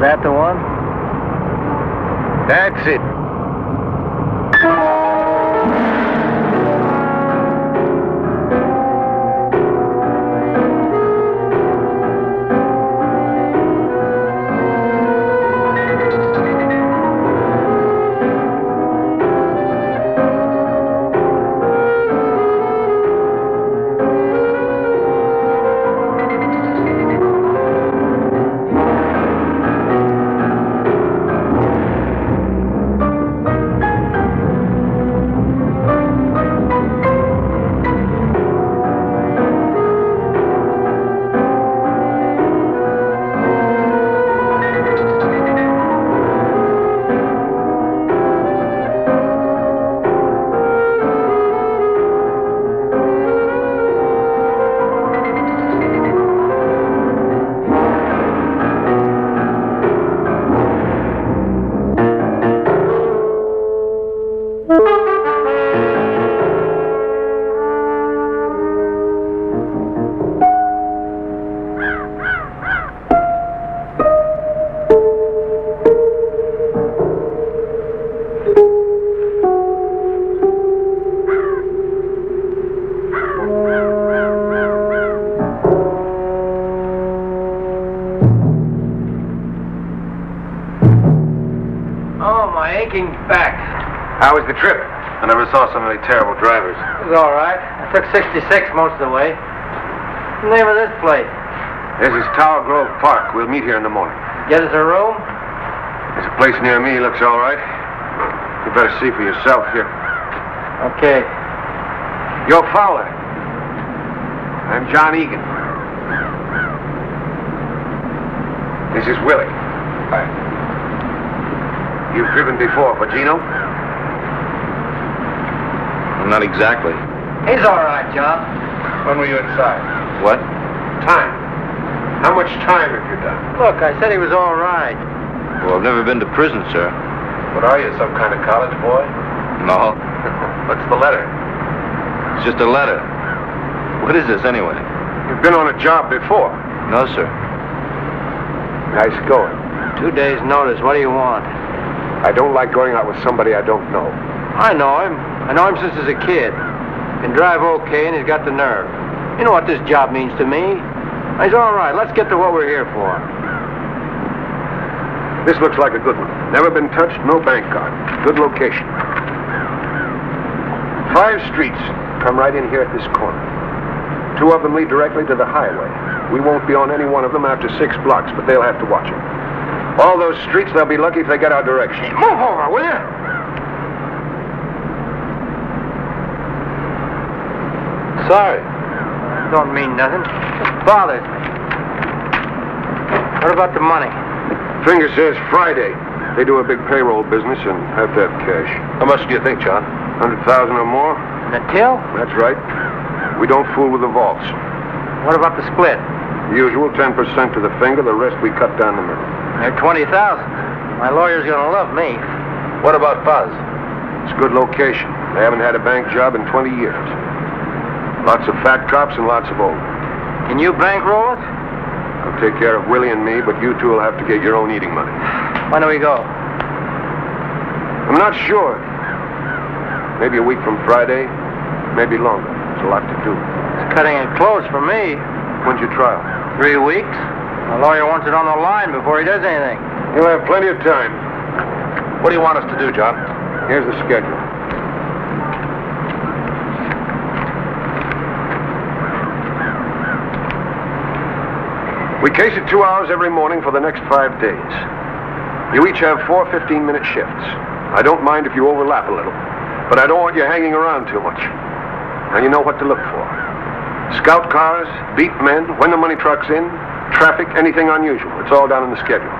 That the one? That's it. How was the trip? I never saw so many terrible drivers. It was all right. I took 66 most of the way. What's the name of this place? This is Tower Grove Park. We'll meet here in the morning. Get us a room? There's a place near me. Looks all right. You better see for yourself here. Okay. You're Fowler. I'm John Egan. This is Willie. Hi. You've driven before for Gino? Not exactly. He's all right, John. When were you inside? What? Time. How much time have you done? Look, I said he was all right. Well, I've never been to prison, sir. What are you, some kind of college boy? No. What's the letter? It's just a letter. What is this, anyway? You've been on a job before. No, sir. Nice going. 2 days' notice. What do you want? I don't like going out with somebody I don't know. I know him. I know him since he's a kid. Can drive okay, and he's got the nerve. You know what this job means to me. He's all right. Let's get to what we're here for. This looks like a good one. Never been touched, no bank card. Good location. 5 streets. Come right in here at this corner. 2 of them lead directly to the highway. We won't be on any one of them after 6 blocks, but they'll have to watch it. All those streets, they'll be lucky if they get our direction. Move over, will you? Sorry. Don't mean nothing. Just bothers me. What about the money? Finger says Friday. They do a big payroll business and have to have cash. How much do you think, John? 100,000 or more. And the till? That's right. We don't fool with the vaults. What about the split? The usual, 10% to the finger. The rest we cut down the middle. They're 20,000. My lawyer's gonna love me. What about Buzz? It's a good location. They haven't had a bank job in 20 years. Lots of fat cops and lots of old. Can you bankroll it? I'll take care of Willie and me, but you two will have to get your own eating money. When do we go? I'm not sure. Maybe a week from Friday, maybe longer. There's a lot to do. It's cutting it close for me. When's your trial? 3 weeks. My lawyer wants it on the line before he does anything. You'll have plenty of time. What do you want us to do, John? Here's the schedule. We case it 2 hours every morning for the next 5 days. You each have four 15-minute shifts. I don't mind if you overlap a little, but I don't want you hanging around too much. Now you know what to look for. Scout cars, beat men, when the money truck's in, traffic, anything unusual. It's all down in the schedule.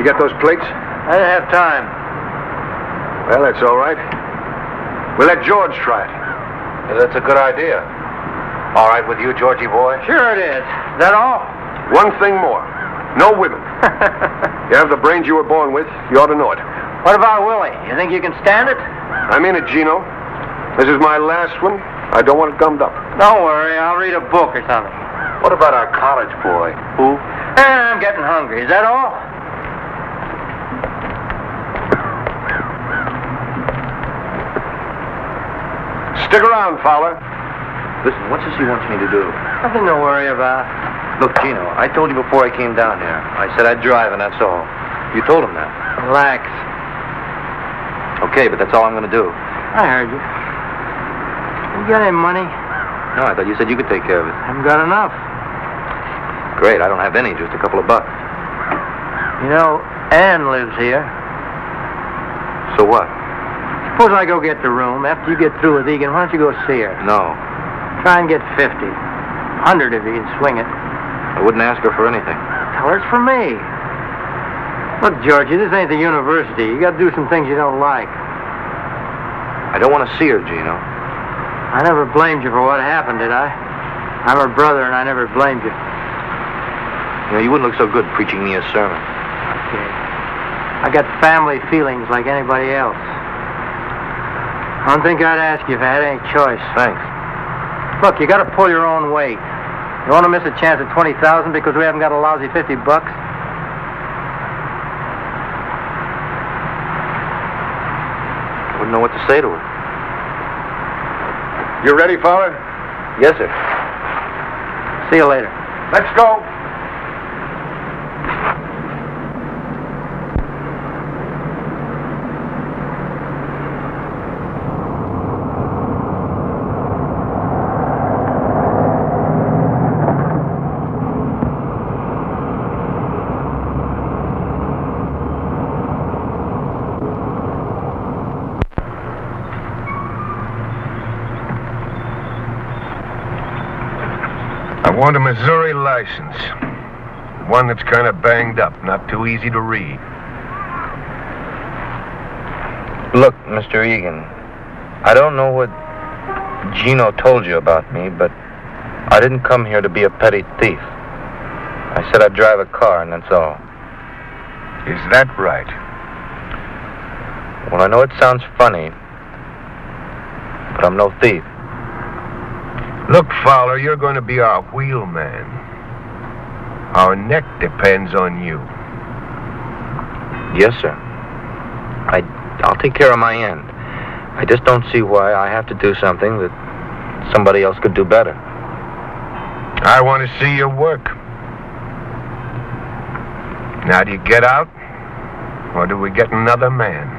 You get those plates? I didn't have time. Well, that's all right. We'll let George try it. Yeah, that's a good idea. All right with you, Georgie boy? Sure it is. Is that all? One thing more. No women. You have the brains you were born with. You ought to know it. What about Willie? You think you can stand it? I mean it, Gino. This is my last one. I don't want it gummed up. Don't worry. I'll read a book or something. What about our college boy? Who? I'm getting hungry. Is that all? Stick around, Fowler. Listen, what's this he wants me to do? Nothing to worry about. Look, Gino, I told you before I came down here. I said I'd drive, and that's all. You told him that. Relax. Okay, but that's all I'm going to do. I heard you. You got any money? No, I thought you said you could take care of it. I haven't got enough. Great, I don't have any, just a couple of bucks. You know, Anne lives here. So what? Suppose I go get the room. After you get through with Egan, why don't you go see her? No. Try and get 50. 100 if you can swing it. I wouldn't ask her for anything. Tell her it's for me. Look, Georgie, this ain't the university. You got to do some things you don't like. I don't want to see her, Gino. I never blamed you for what happened, did I? I'm her brother, and I never blamed you. You know, you wouldn't look so good preaching me a sermon. Okay. I got family feelings like anybody else. I don't think I'd ask you if I had any choice. Thanks. Look, you got to pull your own weight. You want to miss a chance at 20,000 because we haven't got a lousy 50 bucks? I wouldn't know what to say to her. You ready, Fowler? Yes, sir. See you later. Let's go. I want a Missouri license. One that's kind of banged up, not too easy to read. Look, Mr. Egan, I don't know what Gino told you about me, but I didn't come here to be a petty thief. I said I'd drive a car, and that's all. Is that right? Well, I know it sounds funny, but I'm no thief. Look, Fowler, you're going to be our wheelman. Our neck depends on you. Yes, sir. I'll take care of my end. I just don't see why I have to do something that somebody else could do better. I want to see your work. Now, do you get out, or do we get another man?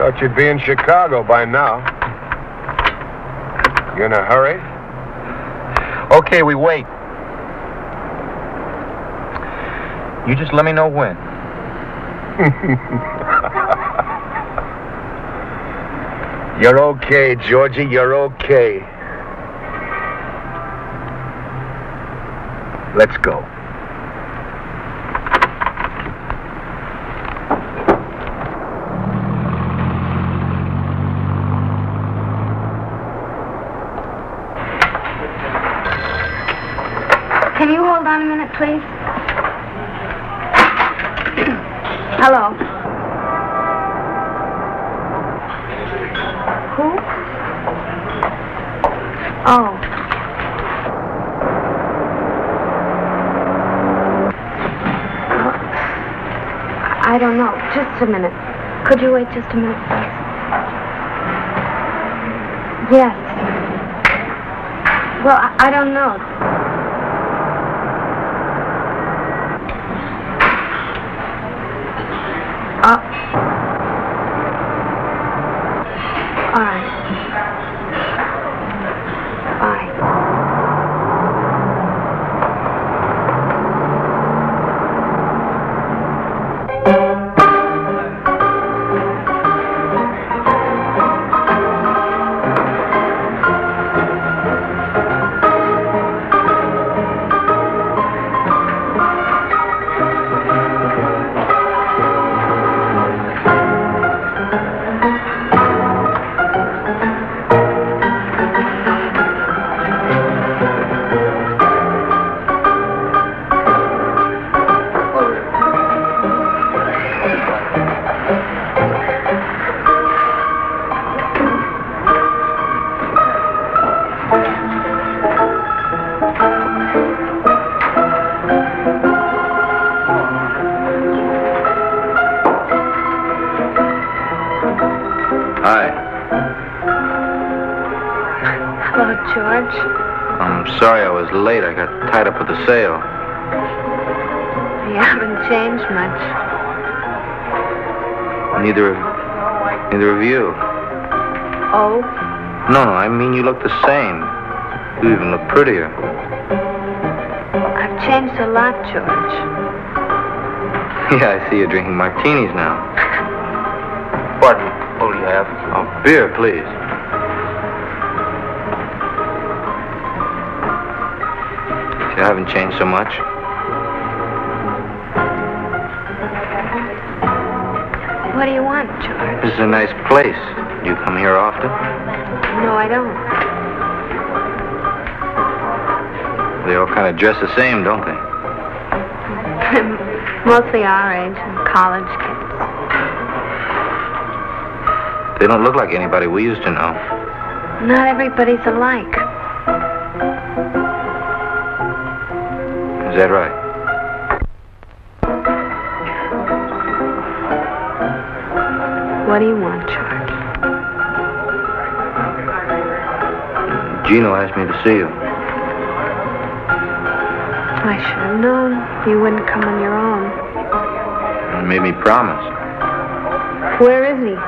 Thought you'd be in Chicago by now. You in a hurry? Okay, we wait. You just let me know when. You're okay, Georgie. You're okay. Let's go. Can you hold on a minute, please? Hello. Who? Oh. I don't know. Just a minute. Could you wait just a minute, please? Yes. Well, I don't know. Sale. You haven't changed much. Neither of you. Oh? No, I mean you look the same. You even look prettier. I've changed a lot, George. Yeah, I see you're drinking martinis now. What will you have? Oh, beer, please. I haven't changed so much. What do you want, George? This is a nice place. Do you come here often? No, I don't. They all kind of dress the same, don't they? Mostly our age and college kids. They don't look like anybody we used to know. Not everybody's alike. Is that right? What do you want, George? Gino asked me to see you. I should have known you wouldn't come on your own. He made me promise. Where is he?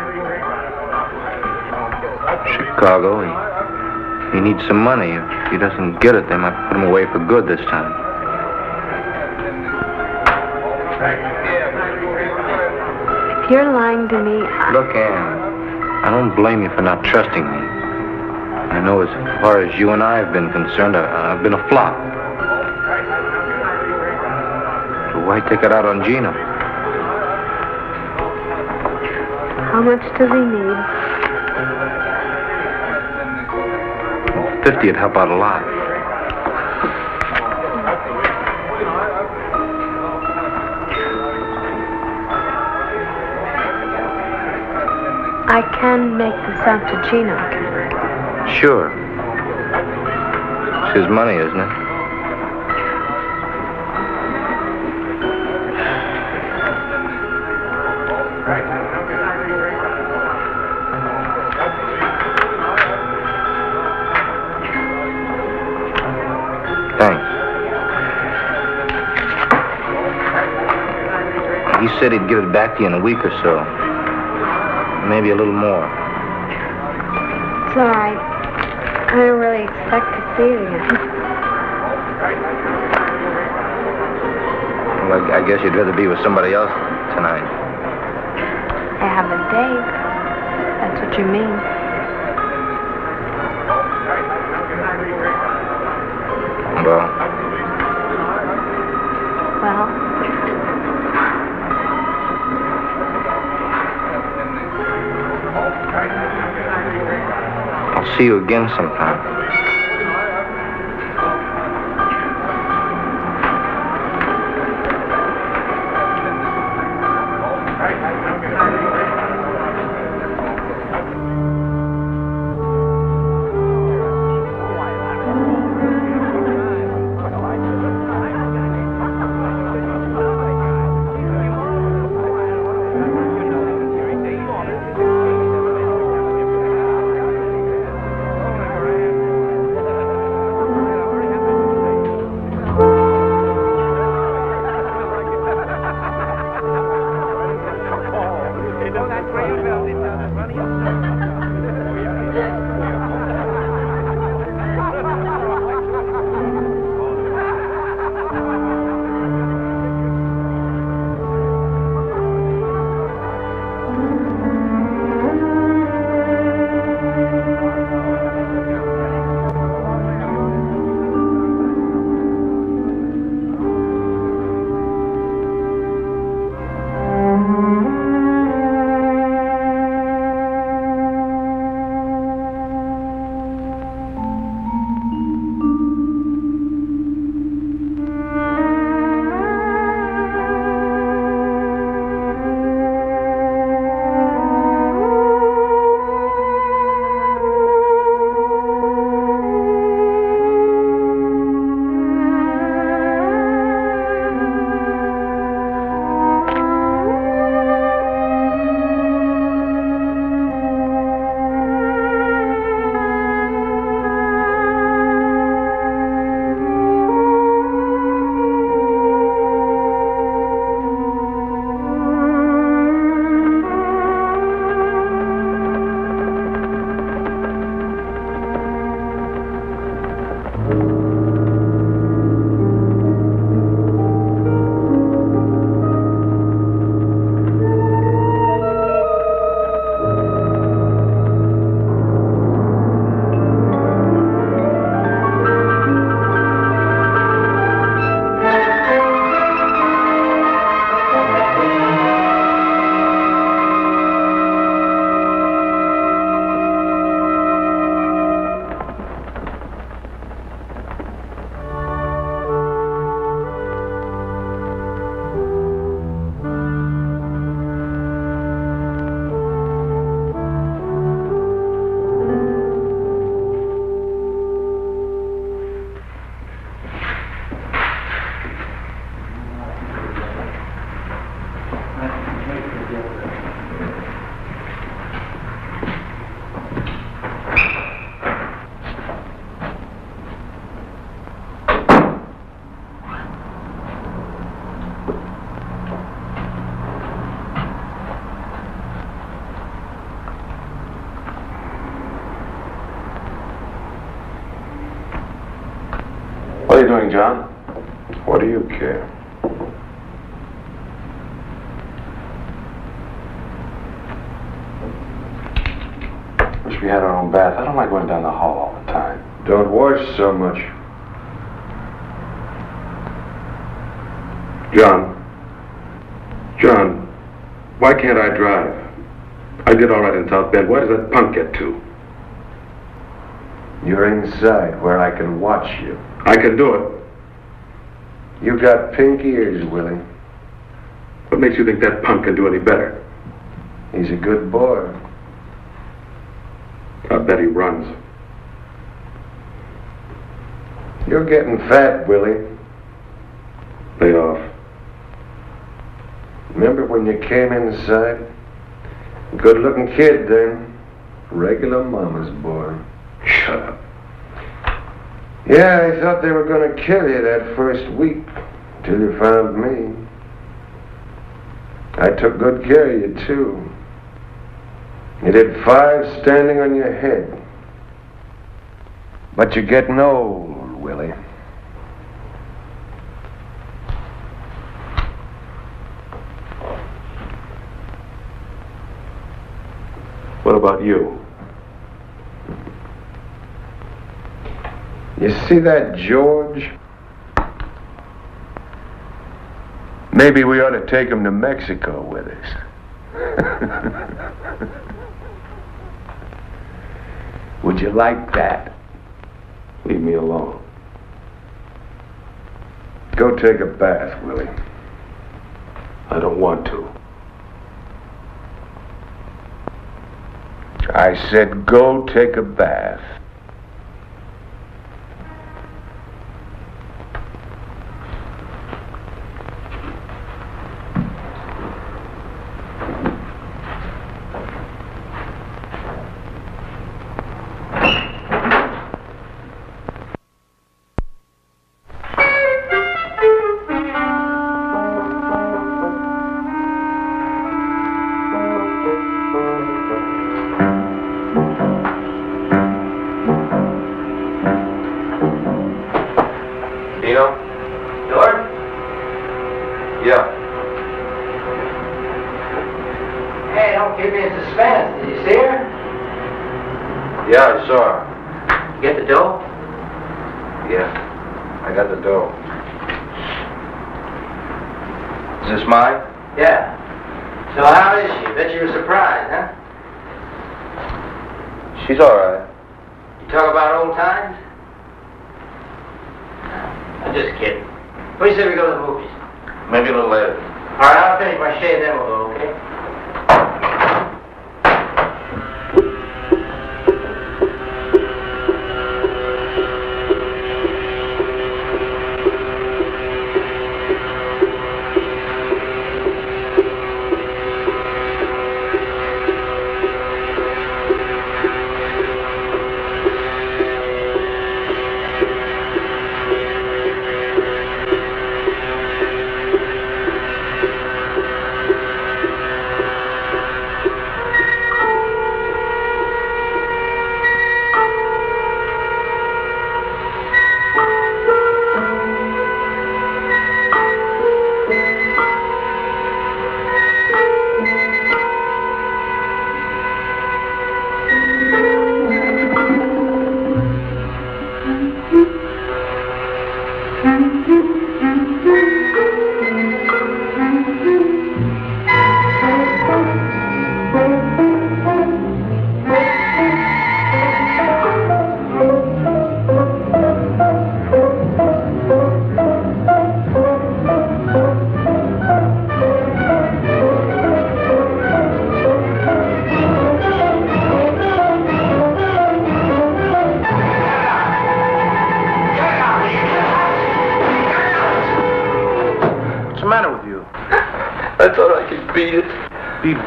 Chicago. He needs some money. If he doesn't get it, they might put him away for good this time. If you're lying to me, Look, Anne, I don't blame you for not trusting me. I know as far as you and I have been concerned, I've been a flop. So why take it out on Gino? How much does he need? Well, 50 would help out a lot. I can make this out to Gino. Sure. It's his money, isn't it? Thanks. He said he'd give it back to you in a week or so. maybe a little more. It's all right. I don't really expect to see it again. Well, I guess you'd rather be with somebody else tonight. I have a date. That's what you mean. Well... I'll see you again sometime. What are you doing, John? What do you care? Wish we had our own bath. I don't like going down the hall all the time. Don't wash so much. John, why can't I drive? I did all right in South Bend. Where does that punk get to? You're inside where I can watch you. I can do it. You got pink ears, Willie. What makes you think that punk can do any better? He's a good boy. I bet he runs. You're getting fat, Willie. Lay off. Remember when you came inside? Good-looking kid then. Regular mama's boy. Shut up. Yeah, I thought they were going to kill you that first week, till you found me. I took good care of you, too. You did 5 standing on your head. But you're getting old, Willie. What about you? You see that, George? Maybe we ought to take him to Mexico with us. Would you like that? Leave me alone. Go take a bath, Willie. I don't want to. I said, go take a bath.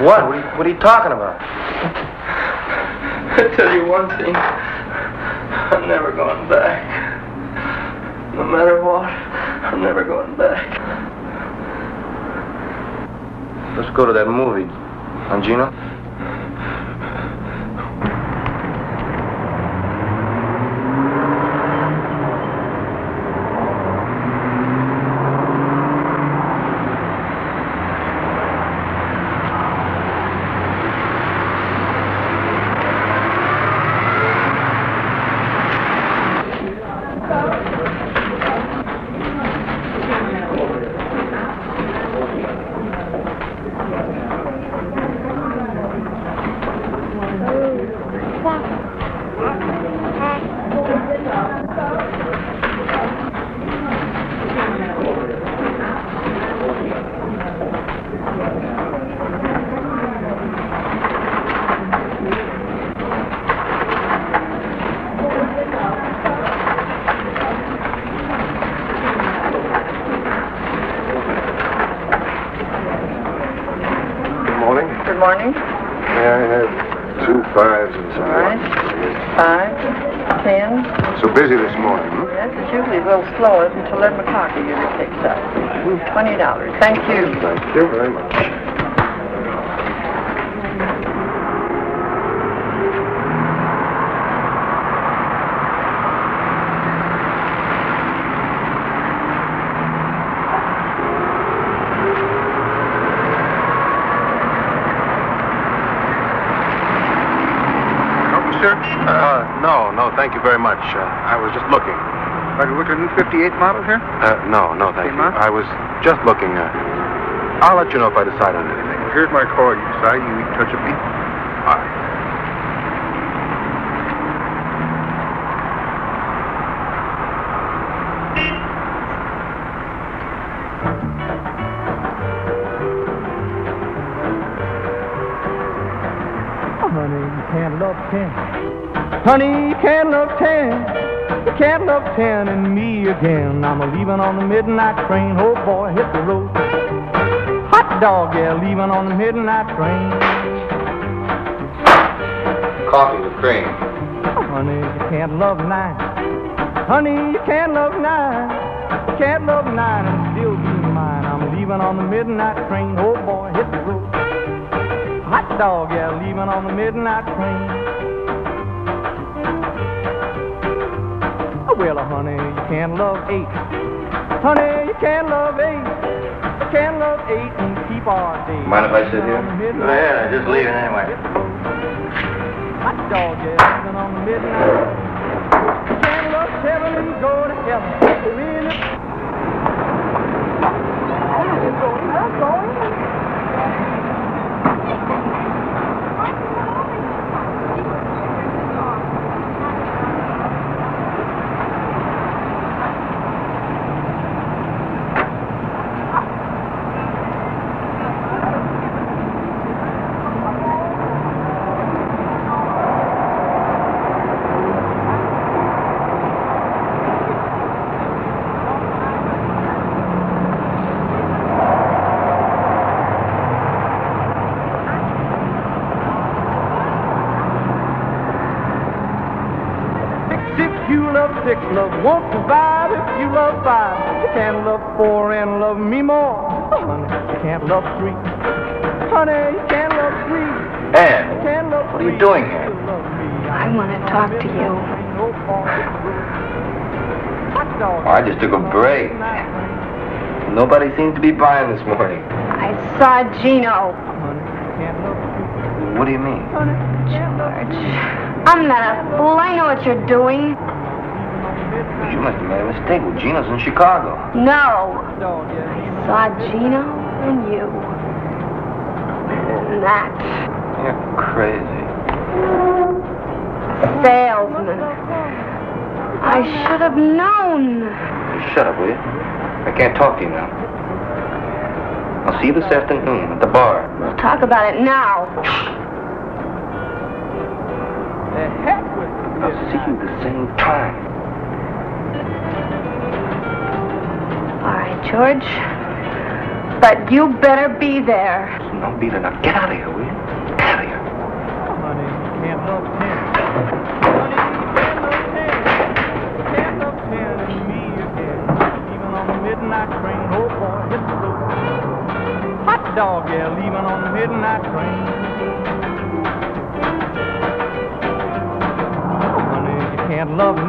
What? What are you talking about? I tell you one thing. I'm never going back. No matter what, I'm never going back. Let's go to that movie. On Gino? $20. Thank you. Thank you very much. sir? No, thank you very much. I was just looking. Are you looking at the 58 model here? No, thank you. Model? I was just looking. I'll let you know if I decide on anything. Here's my card. You decide, you need to touch it me. All right. Honey, candle of 10, the candle of 10 and me again. I'm a-leaving on the midnight train, oh boy, hit the road. Hot dog, yeah, leaving on the midnight train. Coffee with cream. Oh, honey, the candle of 9. Honey, the candle of 9, the candle of 9 and still be mine. I'm a-leaving on the midnight train, oh boy, hit the road. Hot dog, yeah, leaving on the midnight train. Well, honey, you can't love 8. Honey, you can't love 8. You can't love 8 and keep our day. Mind if I sit here? Go ahead, I'm just leaving anyway. Hot dog, yeah, leaving on the midnight. You can't love 7 and go to heaven. I'm going. Six, love won't survive if you love 5. You can't love 4 and love me more. Honey, you can't love 3. Honey, you can't love 3. Anne, what are you doing here? I want to talk to you. Oh, I just took a break. Nobody seems to be buying this morning. I saw Gino. What do you mean? George, I'm not a fool. I know what you're doing. You must have made a mistake. Well, Gino's in Chicago. No. I saw Gino and you. And that. You're crazy. Salesman. I should have known. Shut up, will you? I can't talk to you now. I'll see you this afternoon at the bar. We'll talk about it now. The heck with you. I'll see you the same time. George, but you better be there. No, be there now. Get out of here, will you? Get out of here. Honey, you can't love 10. Honey, you can't love 10. You can't love 10 and me again. Leaving on the midnight train, oh boy, hit the road. Hot dog, yeah, leaving on the midnight train. Honey, you can't love 9.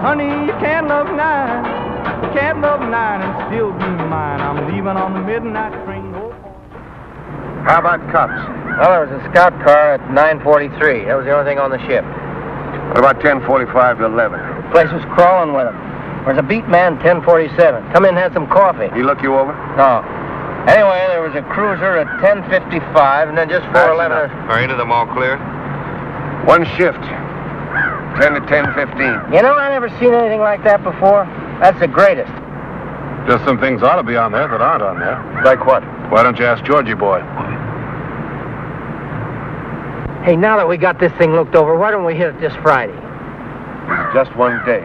Honey, you can't love 9. Can't love 9 and still be mine. I'm leaving on the midnight train. Oh. How about cops? Well, there was a scout car at 9:43. That was the only thing on the ship. What about 10:45 to 11? The place was crawling with them. There was a beat man 10:47. Come in and had some coffee. He looked you over? No. Anyway, there was a cruiser at 10:55, and then just before 11... Are any of them all clear? One shift. 10 to 10:15. You know, I never seen anything like that before. That's the greatest. Just some things ought to be on there that aren't on there. Like what? Why don't you ask Georgie boy? Hey, now that we got this thing looked over, why don't we hit it this Friday? Just one day.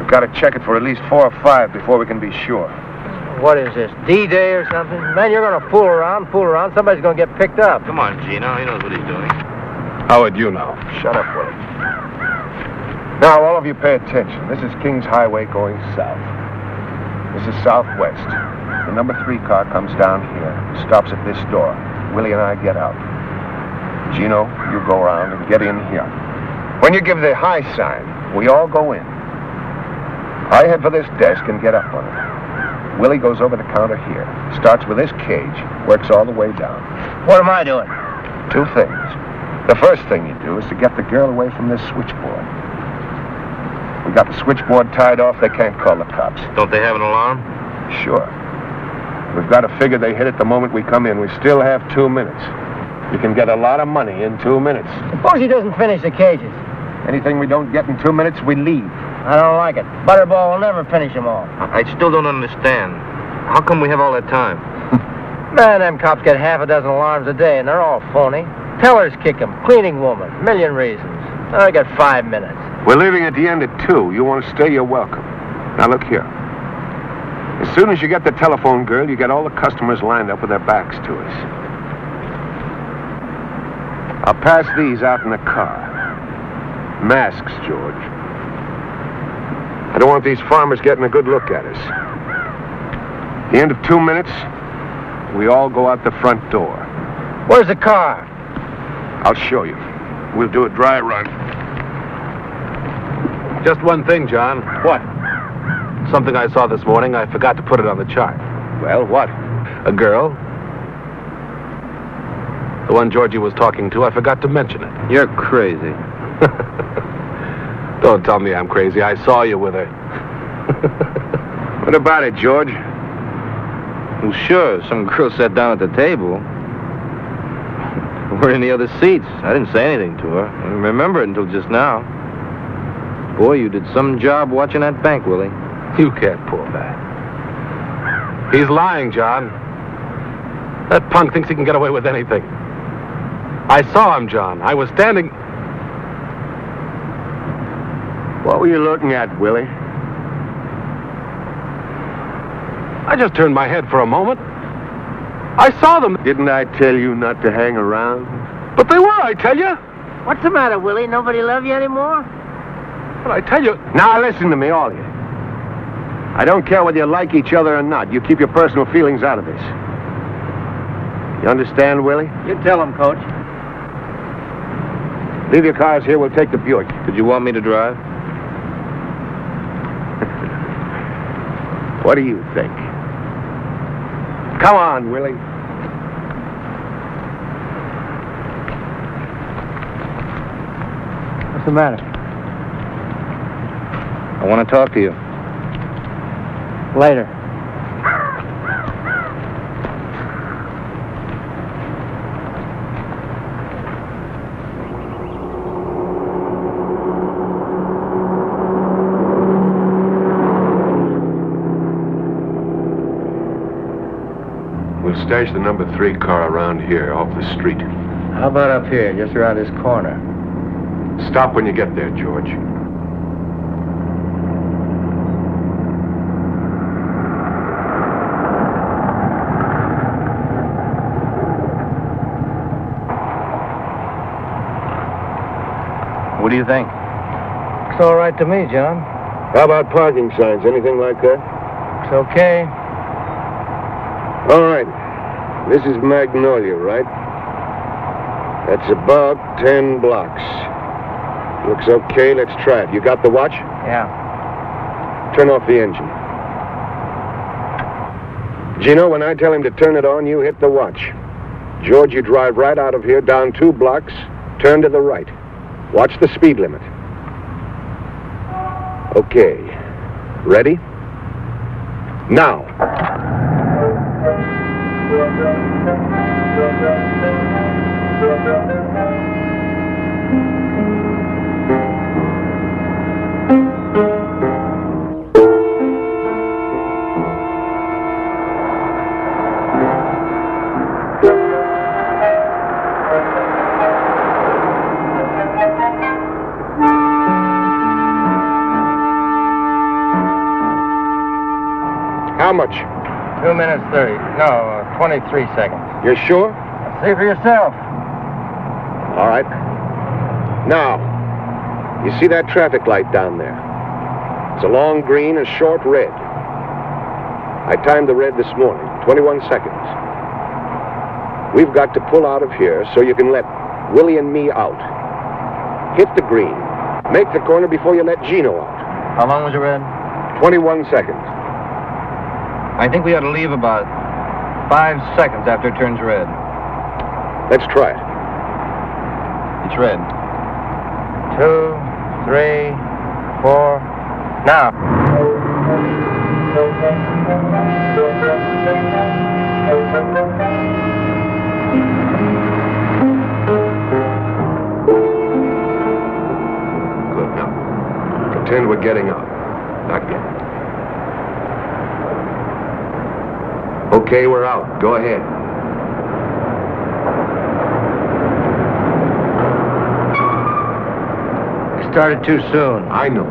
We've got to check it for at least 4 or 5 before we can be sure. What is this, D-Day or something? Man, you're going to fool around. Somebody's going to get picked up. Come on, Gino. He knows what he's doing. How would you know? Shut up, Willie. Now, all of you pay attention. This is Kings Highway going south. This is Southwest. The number 3 car comes down here, stops at this door. Willie and I get out. Gino, you go around and get in here. When you give the high sign, we all go in. I head for this desk and get up on it. Willie goes over the counter here, starts with this cage, works all the way down. What am I doing? 2 things. The first thing you do is to get the girl away from this switchboard. We got the switchboard tied off. They can't call the cops. Don't they have an alarm? Sure. We've got to figure they hit it the moment we come in. We still have 2 minutes. You can get a lot of money in 2 minutes. Suppose he doesn't finish the cages. Anything we don't get in 2 minutes, we leave. I don't like it. Butterball will never finish them all. I still don't understand. How come we have all that time? Man, them cops get half a dozen alarms a day, and they're all phony. Tellers kick them, cleaning woman, million reasons. I got 5 minutes. We're leaving at the end at 2. You want to stay, you're welcome. Now, look here. As soon as you get the telephone girl, you get all the customers lined up with their backs to us. I'll pass these out in the car. Masks, George. I don't want these farmers getting a good look at us. At the end of 2 minutes, we all go out the front door. Where's the car? I'll show you. We'll do a dry run. Just one thing, John. What? Something I saw this morning. I forgot to put it on the chart. Well, what? A girl. The one Georgie was talking to, I forgot to mention it. You're crazy. Don't tell me I'm crazy. I saw you with her. What about it, George? Well, sure. Some girl sat down at the table. We're in the other seats. I didn't say anything to her. I didn't remember it until just now. Boy, you did some job watching that bank, Willie. You can't pull that. He's lying, John. That punk thinks he can get away with anything. I saw him, John. I was standing... What were you looking at, Willie? I just turned my head for a moment. I saw them. Didn't I tell you not to hang around? But they were, I tell you. What's the matter, Willie? Nobody love you anymore? Well, I tell you... Now, listen to me, all of you. I don't care whether you like each other or not. You keep your personal feelings out of this. You understand, Willie? You tell him, Coach. Leave your cars here. We'll take the Buick. Did you want me to drive? What do you think? Come on, Willie. What's the matter? I want to talk to you. Later. We'll stash the number 3 car around here, off the street. How about up here, just around this corner? Stop when you get there, George. What do you think? Looks all right to me, John. How about parking signs? Anything like that? It's okay. All right. This is Magnolia, right? That's about 10 blocks. Looks okay. Let's try it. You got the watch? Yeah. Turn off the engine. Gino, when I tell him to turn it on, you hit the watch. George, you drive right out of here, down 2 blocks, turn to the right. Watch the speed limit. Okay. Ready? Now. How much? 2 minutes 30. No, 23 seconds. You're sure? See for yourself. All right. Now, you see that traffic light down there? It's a long green and short red. I timed the red this morning, 21 seconds. We've got to pull out of here so you can let Willie and me out. Hit the green. Make the corner before you let Gino out. How long was the red? 21 seconds. I think we ought to leave about 5 seconds after it turns red. Let's try it. It's red. 2, 3, 4, now. Good, now. Pretend we're getting up. Not yet. Okay, we're out. Go ahead. You started too soon. I know.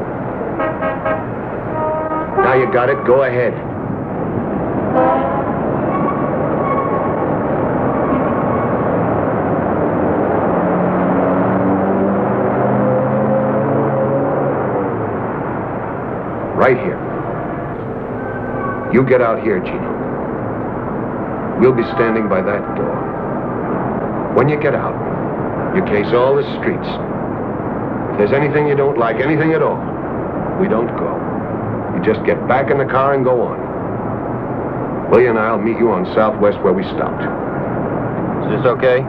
Now you got it. Go ahead. Right here. You get out here, Gino. We'll be standing by that door. When you get out, you case all the streets. If there's anything you don't like, anything at all, we don't go. You just get back in the car and go on. Willie and I'll meet you on Southwest where we stopped. Is this okay?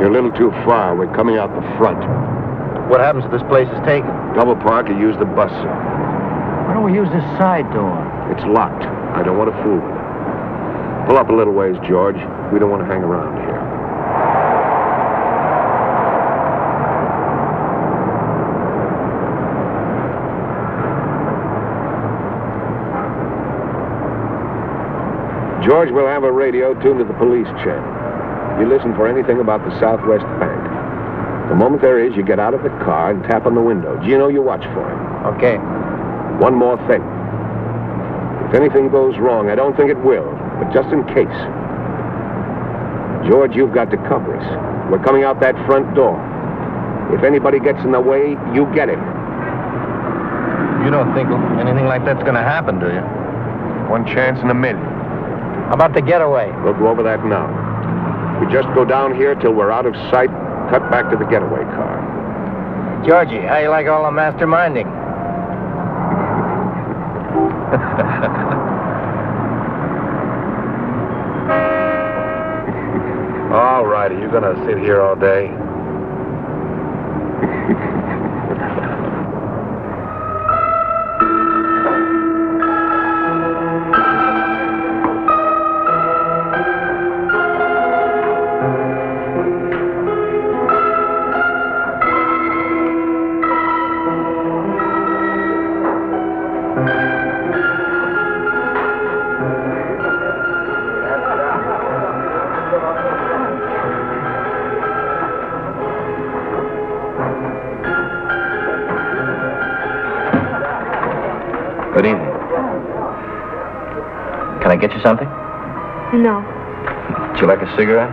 You're a little too far. We're coming out the front. What happens if this place is taken? Double park or use the bus, sir. Why don't we use this side door? It's locked. I don't want to fool with it. Pull up a little ways, George. We don't want to hang around here. George will have a radio tuned to the police channel. You listen for anything about the Southwest Bank. The moment there is, you get out of the car and tap on the window. Gino, you watch for him. Okay. One more thing. If anything goes wrong, I don't think it will. But just in case. George, you've got to cover us. We're coming out that front door. If anybody gets in the way, you get him. You don't think anything like that's going to happen, do you? One chance in a million. How about the getaway? We'll go over that now. We just go down here till we're out of sight, cut back to the getaway car. Georgie, how you like all the masterminding? All righty, you're gonna sit here all day. Good evening. Can I get you something? No. Would you like a cigarette?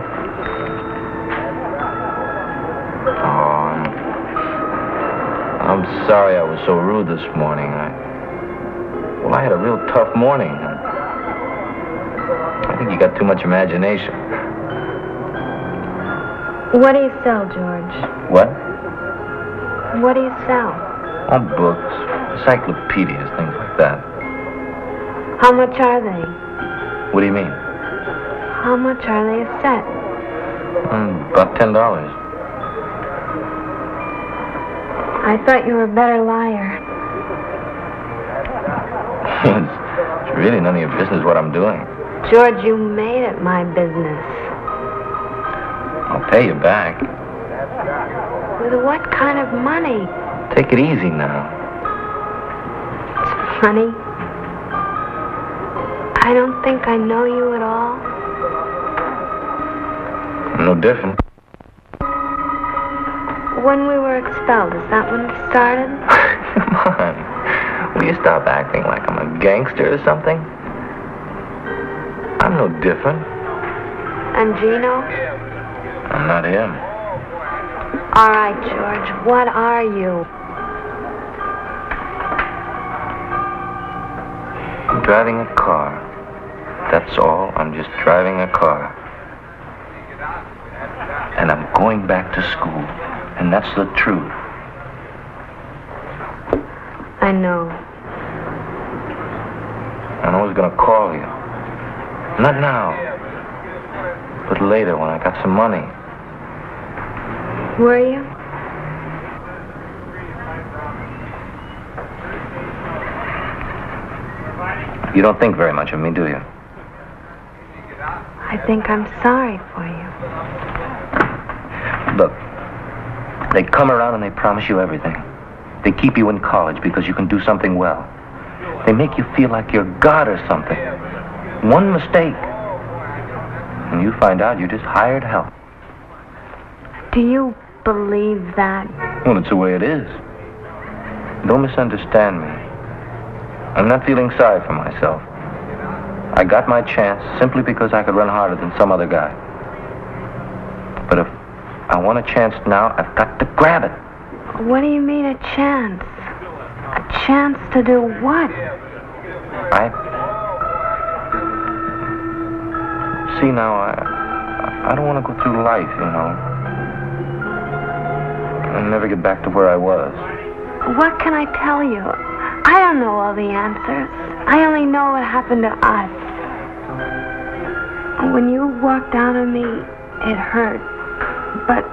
Oh, I'm sorry I was so rude this morning. I had a real tough morning. I think you got too much imagination. What do you sell, George? What? What do you sell? Oh, books, encyclopedias, things like that. How much are they? What do you mean? How much are they a set? About $10. I thought you were a better liar. It's really none of your business what I'm doing. George, you made it my business. I'll pay you back. With what kind of money? Take it easy now. Honey, I don't think I know you at all. I'm no different. When we were expelled, is that when it started? Come on. Will you stop acting like I'm a gangster or something? I'm no different. And Gino? I'm not him. All right, George, what are you? Driving a car. That's all. I'm just driving a car. And I'm going back to school. And that's the truth. I know. I know I was gonna call you. Not now. But later when I got some money. Were you? You don't think very much of me, do you? I think I'm sorry for you. Look, they come around and they promise you everything. They keep you in college because you can do something well. They make you feel like you're God or something. One mistake, and you find out you just hired help. Do you believe that? Well, it's the way it is. Don't misunderstand me. I'm not feeling sorry for myself. I got my chance simply because I could run harder than some other guy. But if I want a chance now, I've got to grab it. What do you mean a chance? A chance to do what? See, now, I don't want to go through life, you know. I'll never get back to where I was. What can I tell you? I don't know all the answers. I only know what happened to us. When you walked out on me, it hurt. But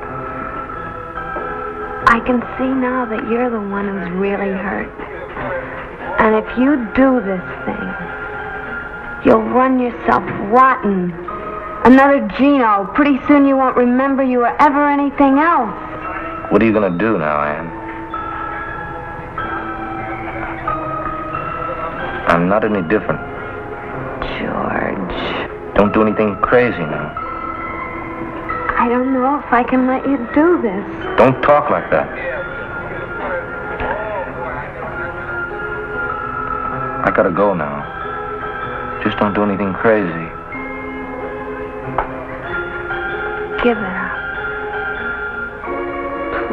I can see now that you're the one who's really hurt. And if you do this thing, you'll run yourself rotten. Another Gino. Pretty soon you won't remember you or ever anything else. What are you going to do now, Anne? I'm not any different. George. Don't do anything crazy now. I don't know if I can let you do this. Don't talk like that. I gotta go now. Just don't do anything crazy. Give it up.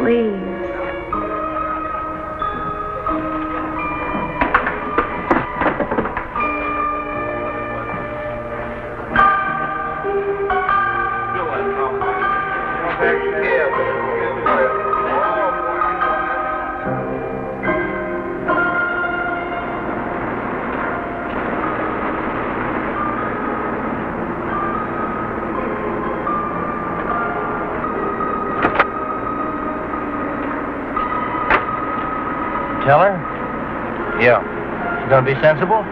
Please. Teller? Yeah. You gonna be sensible?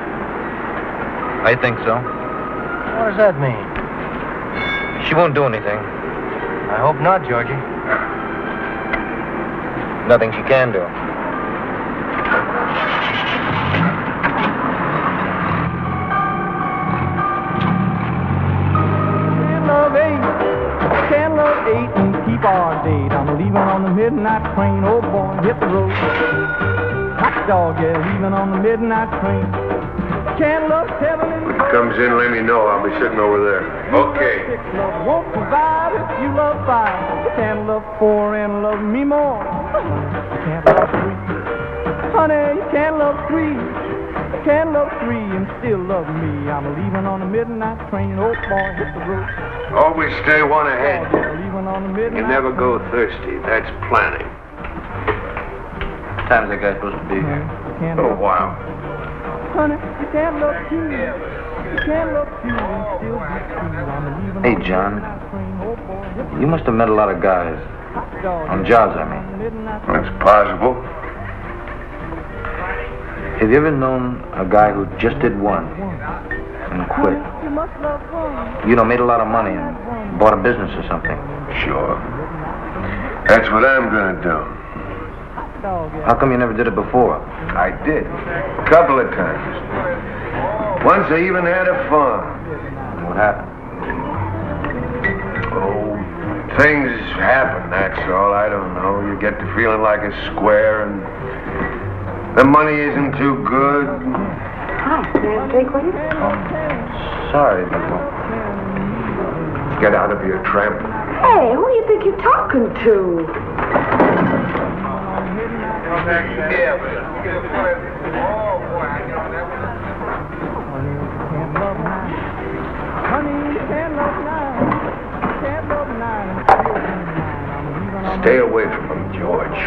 I think so. What does that mean? She won't do anything. I hope not, Georgie. Nothing she can do. Can't love eight and keep our date. I'm leaving on the midnight train. Oh boy, hit the road. Hot dog, yeah, even on the midnight train. Can't look heaven. When it comes in, let me know. I'll be sitting over there. Okay. Won't provide if you love five. Can't love four and love me more. Can't love three. Honey, you can't love three. Can't love three and still love me. I'm leaving on the midnight train. Oh boy, hit the road. Always stay one ahead. You never go thirsty. That's planning. What time is that guy supposed to be here? Oh, wow. Hey, John. You must have met a lot of guys. On jobs, I mean. That's possible. Have you ever known a guy who just did one and quit? You know, made a lot of money and bought a business or something. Sure. That's what I'm going to do. How come you never did it before? I did. A couple of times. Once I even had a farm. What happened? Oh, things happen, that's all. I don't know. You get to feeling like a square and the money isn't too good. Hi, can I have a drink with you? Oh, sorry, but get out of here, tramp. Hey, who do you think you're talking to? Stay away from him, George.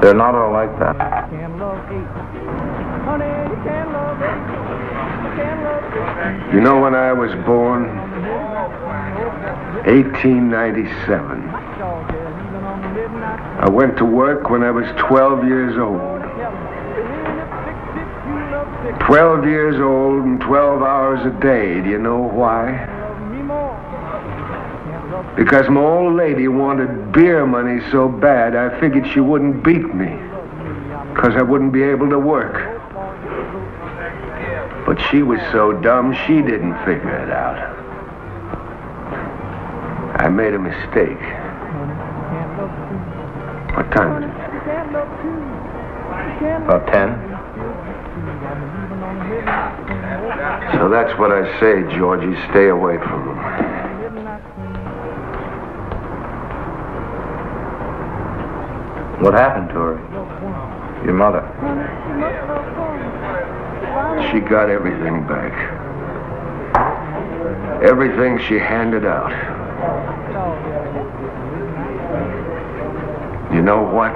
They're not all like that. You know when I was born? 1897. I went to work when I was 12 years old. 12 years old and 12 hours a day. Do you know why? Because my old lady wanted beer money so bad, I figured she wouldn't beat me, because I wouldn't be able to work. But she was so dumb, she didn't figure it out. I made a mistake. What time is it? About 10. So that's what I say, Georgie. Stay away from them. What happened to her? Your mother? She got everything back. Everything she handed out. You know what?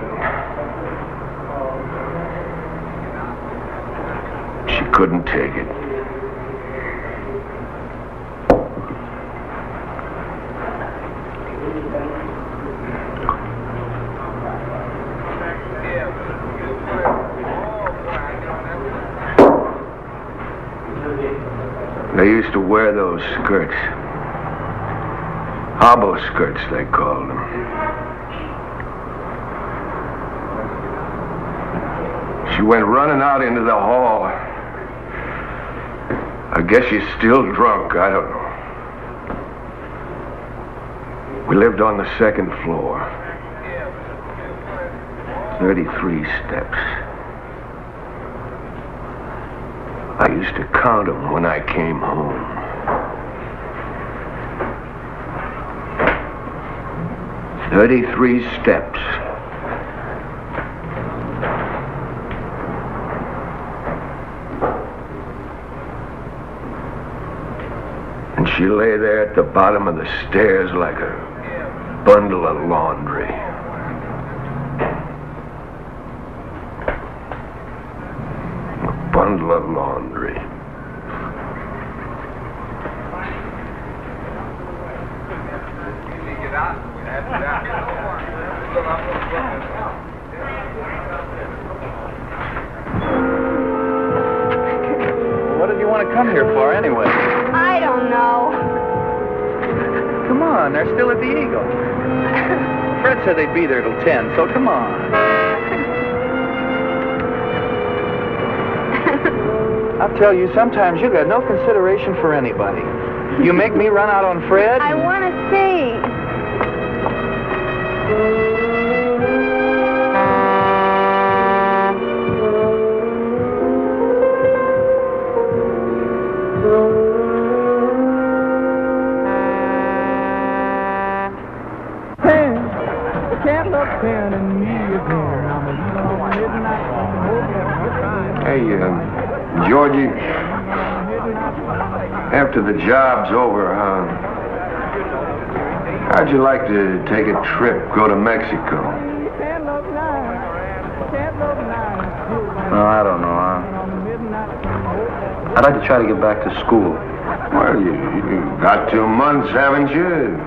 She couldn't take it. They used to wear those skirts. Hobo skirts, they called them. She went running out into the hall. I guess she's still drunk, I don't know. We lived on the second floor. 33 steps. I used to count them when I came home. "33 steps." And she lay there at the bottom of the stairs like a bundle of laundry. A bundle of laundry. What did you want to come here for anyway? I don't know. Come on, they're still at the Eagle. Fred said they'd be there till 10, so come on. I'll tell you, sometimes you got no consideration for anybody. You make me run out on Fred. I want to see. Georgie, after the job's over, how'd you like to take a trip, go to Mexico? No, I don't know. I'd like to try to get back to school. Well, you got 2 months, haven't you?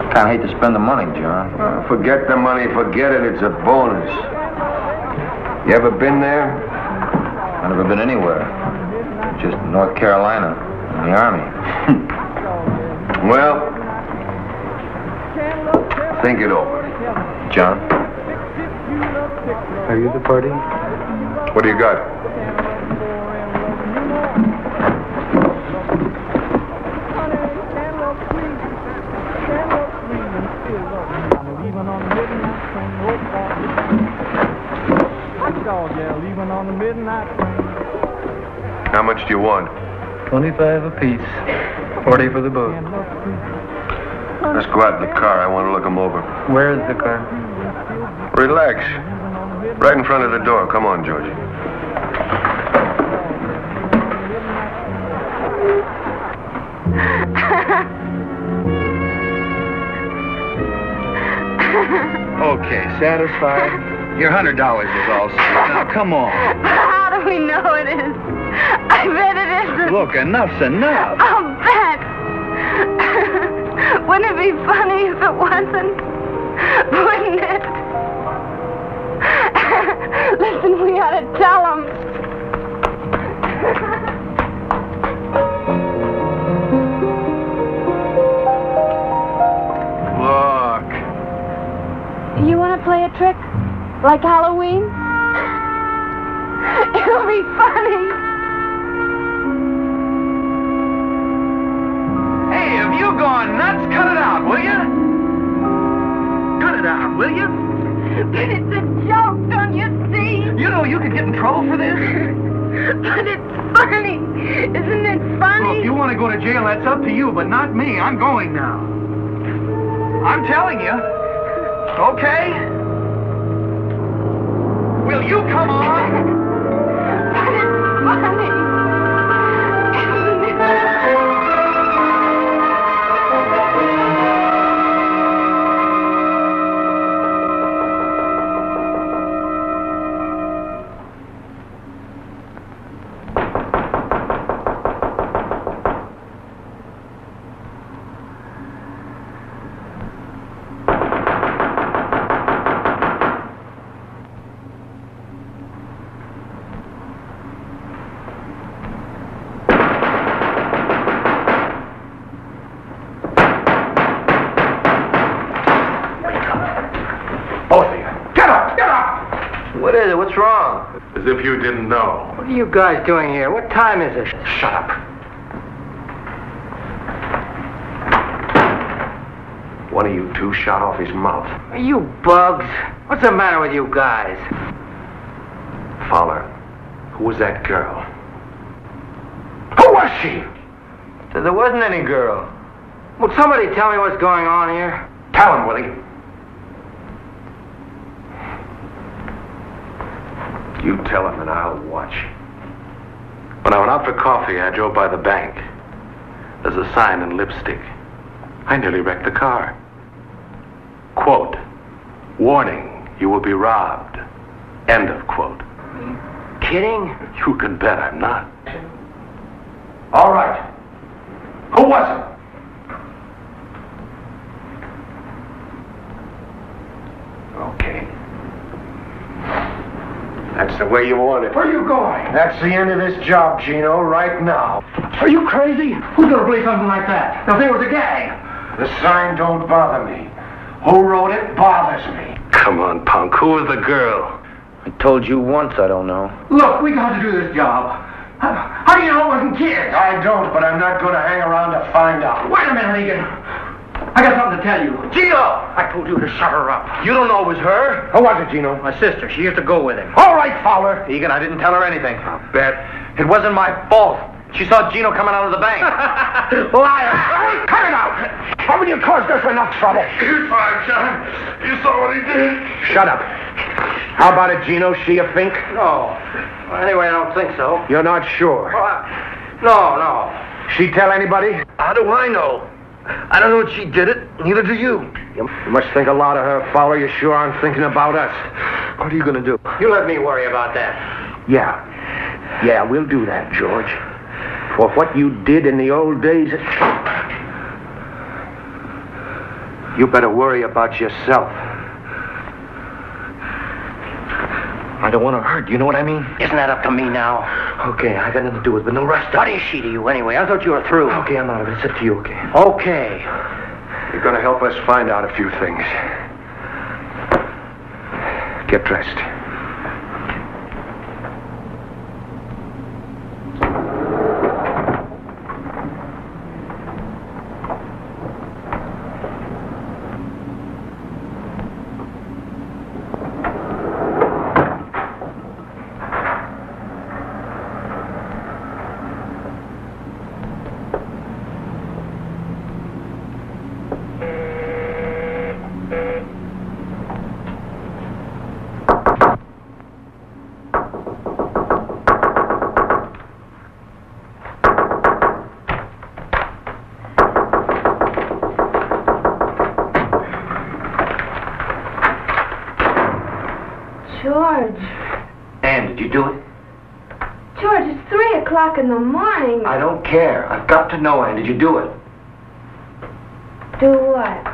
I kind of hate to spend the money, John. Forget the money, forget it. It's a bonus. You ever been there? I've never been anywhere. Just North Carolina in the Army. Well, think it over. John? Are you the party? What do you got? How much do you want? 25 apiece. 40 for the boat. Let's go out in the car. I want to look them over. Where is the car? Relax. Right in front of the door. Come on, Georgie. Okay, satisfied? Your $100 is all set. Now, come on. How do we know it is? I bet it isn't. Look, enough's enough. I'll bet. Wouldn't it be funny if it wasn't? Wouldn't it? Listen, we ought to tell them. You want to play a trick? Like Halloween? It'll be funny. Hey, have you gone nuts? Cut it out, will you? Cut it out, will you? But it's a joke, don't you see? You know you could get in trouble for this. But it's funny. Isn't it funny? Well, if you want to go to jail, that's up to you, but not me. I'm going now. I'm telling you. Okay? Will you come on? But it's funny. Isn't it? As if you didn't know. What are you guys doing here? What time is it? Shut up. One of you two shot off his mouth. Are you bugs? What's the matter with you guys? Fowler, who was that girl? Who was she? So there wasn't any girl. Would somebody tell me what's going on here? Tell him, Willie. You tell him and I'll watch. When I went out for coffee, I drove by the bank. There's a sign in lipstick. I nearly wrecked the car. Quote, warning, you will be robbed. End of quote. Are you kidding? You can bet I'm not. All right. Who was it? That's the way you want it. Where are you going? That's the end of this job, Gino, right now. Are you crazy? Who's going to believe something like that? Now, if there was a gang. The sign don't bother me. Who wrote it bothers me. Come on, punk. Who was the girl? I told you once I don't know. Look, we got to do this job. How do you know it wasn't kids? I don't, but I'm not going to hang around to find out. Wait a minute, Egan. I got something to tell you. Gino! I told you to shut her up. You don't know it was her? Who was it, Gino? My sister. She used to go with him. All right, Fowler. Egan, I didn't tell her anything. I'll bet. It wasn't my fault. She saw Gino coming out of the bank. Liar. Cut it out. Why would you cause this enough trouble? You're fine, John. You saw what he did. Shut up. How about it, Gino? She a fink? No. Well, anyway, I don't think so. You're not sure? Well, no. She tell anybody? How do I know? I don't know if she did it, neither do you. You must think a lot of her, Fowler. You sure aren't thinking about us. What are you going to do? You let me worry about that. Yeah, we'll do that, George. For what you did in the old days... You better worry about yourself. I don't want to hurt, you know what I mean? Isn't that up to me now? Okay, I got nothing to do with it, but no rest of it. What is she to you anyway? I thought you were through. Okay, I'm out of it. It's up to you, okay? Okay. You're going to help us find out a few things. Get dressed. George, it's 3 o'clock in the morning. I don't care. I've got to know, Anne. Did you do it? Do what?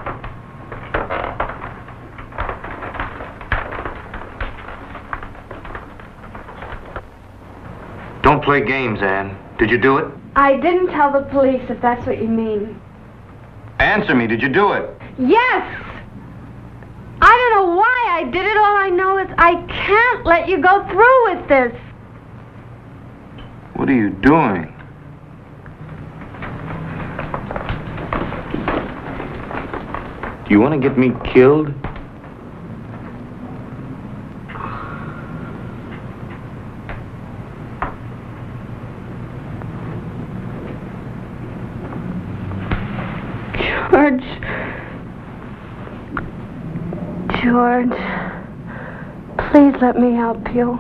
Don't play games, Anne. Did you do it? I didn't tell the police, if that's what you mean. Answer me. Did you do it? Yes! I don't know why I did it. All I know is I can't let you go through with this. What are you doing? Do you want to get me killed? George, please let me help you.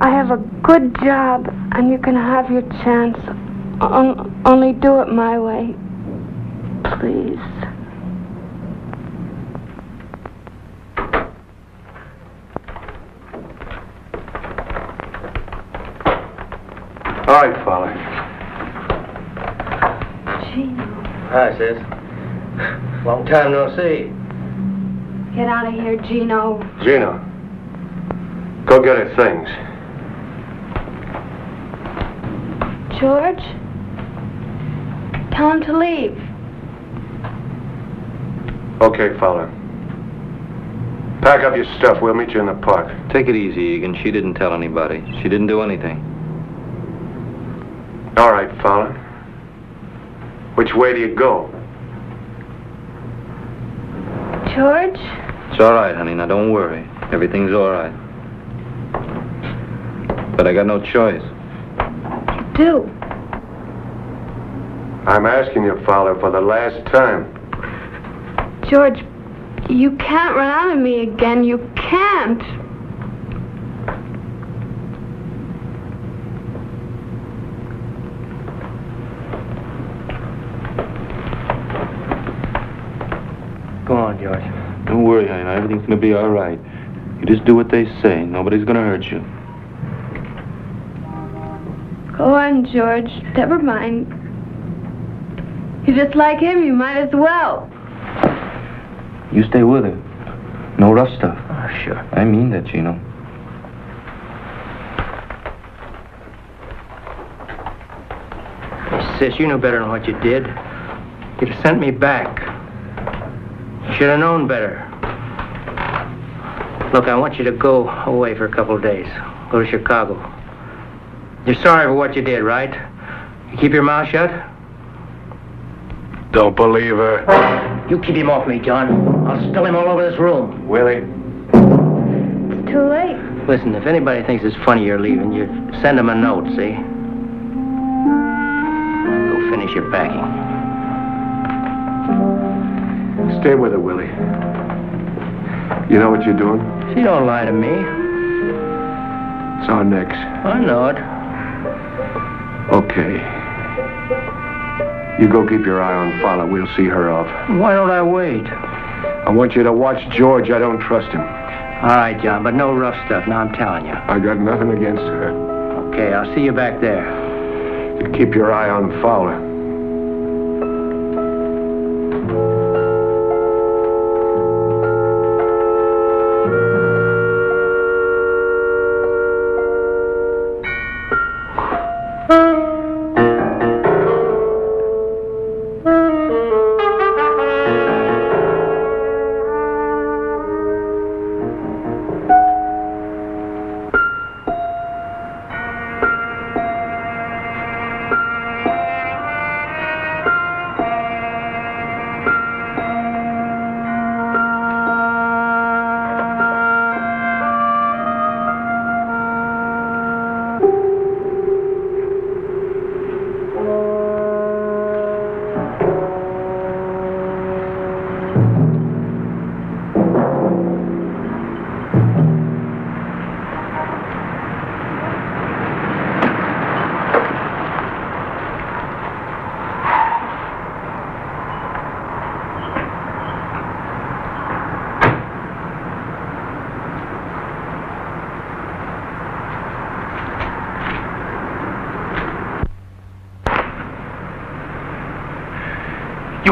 I have a good job, and you can have your chance. Only do it my way, please. All right, Fowler. Gino. Hi, sis. Long time no see. Get out of here, Gino. Gino. Go get her things. George? Tell him to leave. Okay, Fowler. Pack up your stuff. We'll meet you in the park. Take it easy, Egan. She didn't tell anybody. She didn't do anything. All right, Fowler. Which way do you go? George? It's all right, honey. Now, don't worry. Everything's all right. But I got no choice. You do? I'm asking you, Fowler, for the last time. George, you can't run out of me again. You can't. Don't worry, honey. Everything's going to be all right. You just do what they say. Nobody's going to hurt you. Go on, George. Never mind. You're just like him. You might as well. You stay with her. No rough stuff. Oh, sure. I mean that, Gino. Hey, sis, you know better than what you did. You'd have sent me back. Should have known better. Look, I want you to go away for a couple of days. Go to Chicago. You're sorry for what you did, right? You keep your mouth shut? Don't believe her. You keep him off me, John. I'll spill him all over this room. Willie. It's too late. Listen, if anybody thinks it's funny you're leaving, you send them a note, see? Go finish your packing. Stay with her, Willie. You know what you're doing? She don't lie to me. It's our necks. I know it. Okay. You go keep your eye on Fowler. We'll see her off. Why don't I wait? I want you to watch George. I don't trust him. All right, John, but no rough stuff. Now, I'm telling you. I got nothing against her. Okay, I'll see you back there. You keep your eye on Fowler.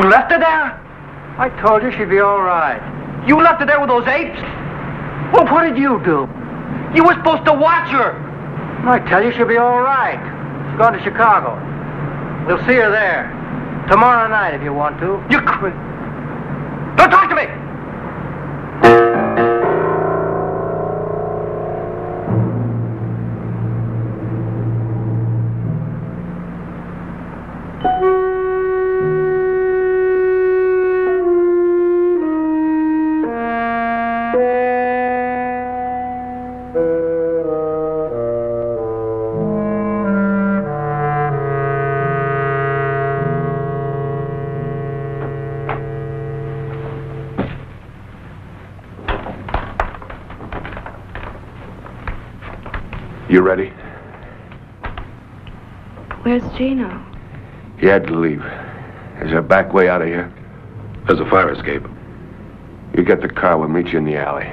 You left her there? I told you she'd be all right. You left her there with those apes? Well, what did you do? You were supposed to watch her. I tell you she'll be all right. She's gone to Chicago. We'll see her there. Tomorrow night if you want to. You quit. Don't talk to me! You ready? Where's Gino? He had to leave. There's a back way out of here. There's a fire escape. You get the car, we'll meet you in the alley.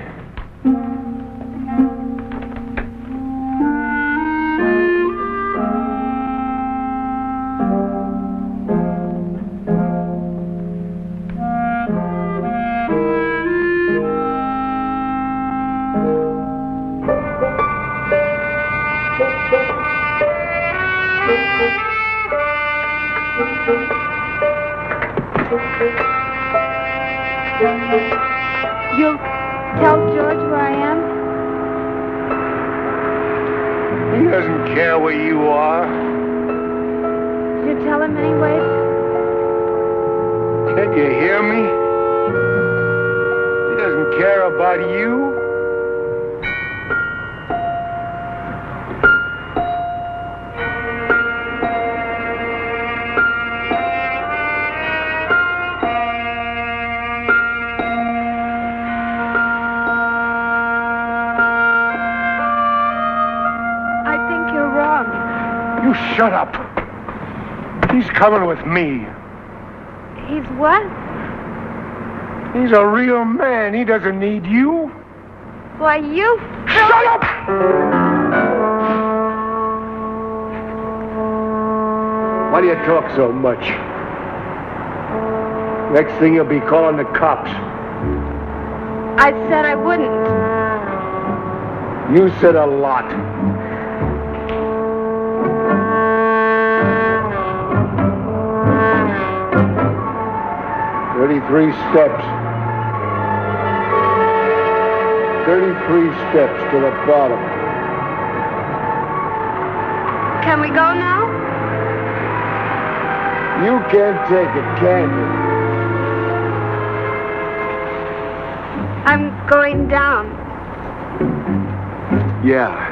Shut up. He's coming with me. He's what? He's a real man. He doesn't need you. Why, you... Shut up! Why do you talk so much? Next thing you'll be calling the cops. I said I wouldn't. You said a lot. Thirty-three steps to the bottom. Can we go now? You can't take it, can you? I'm going down. Yeah.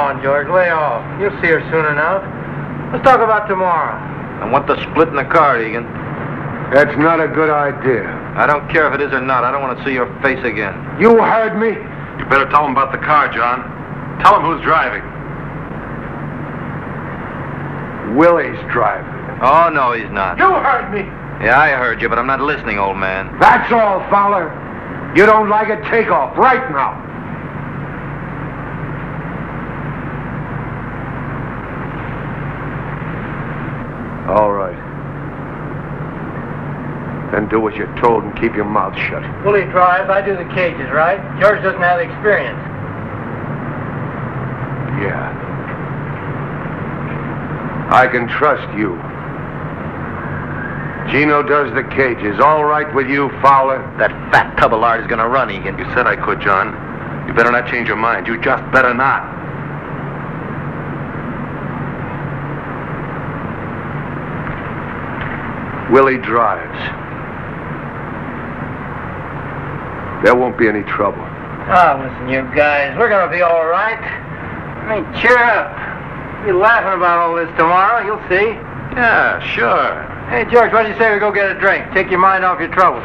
You're still George, lay off. You'll see her soon enough. Let's talk about tomorrow. I want the split in the car, Egan. That's not a good idea. I don't care if it is or not. I don't want to see your face again. You heard me. You better tell him about the car, John. Tell him who's driving. Willie's driving. Oh, no, he's not. You heard me. Yeah, I heard you, but I'm not listening, old man. That's all, Fowler. You don't like it, take off right now. Then do as you're told and keep your mouth shut. Willie drives, I do the cages, right? George doesn't have experience. Yeah. I can trust you. Gino does the cages. All right with you, Fowler? That fat tub of lard is gonna run, Egan. You said I could, John. You better not change your mind. You just better not. Willie drives. There won't be any trouble. Oh, listen, you guys, we're going to be all right. I mean, cheer up. You'll be laughing about all this tomorrow. You'll see. Yeah, sure. Hey, George, why don't you say we go get a drink? Take your mind off your troubles.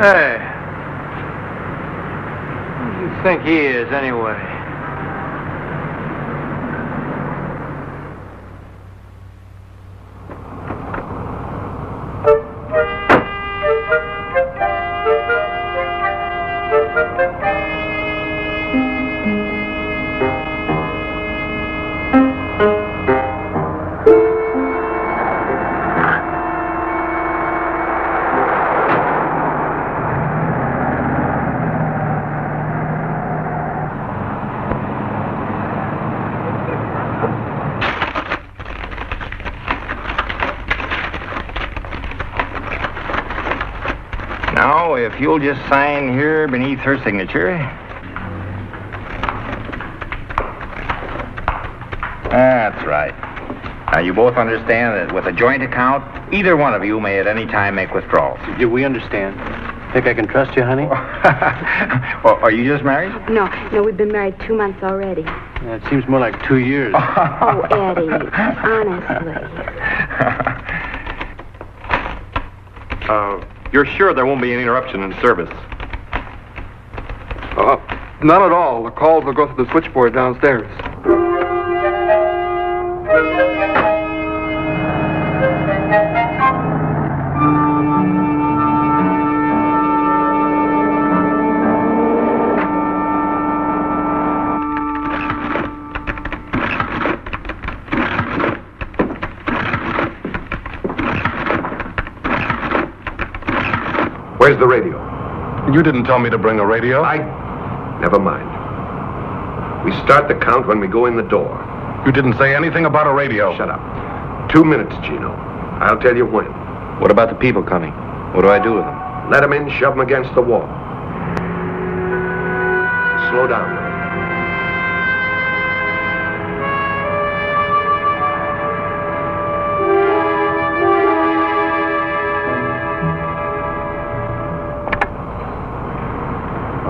Hey. Who do you think he is, anyway? If you'll just sign here beneath her signature. That's right. Now, you both understand that with a joint account, either one of you may at any time make withdrawals. Do we understand? Think I can trust you, honey? Well, are you just married? No, we've been married 2 months already. It seems more like 2 years. Oh, Eddie, honestly. You're sure there won't be any interruption in service? Not at all. The calls will go through the switchboard downstairs. Where's the radio? You didn't tell me to bring a radio. Never mind. We start the count when we go in the door. You didn't say anything about a radio. Shut up. 2 minutes, Gino. I'll tell you when. What about the people coming? What do I do with them? Let them in, shove them against the wall. Slow down.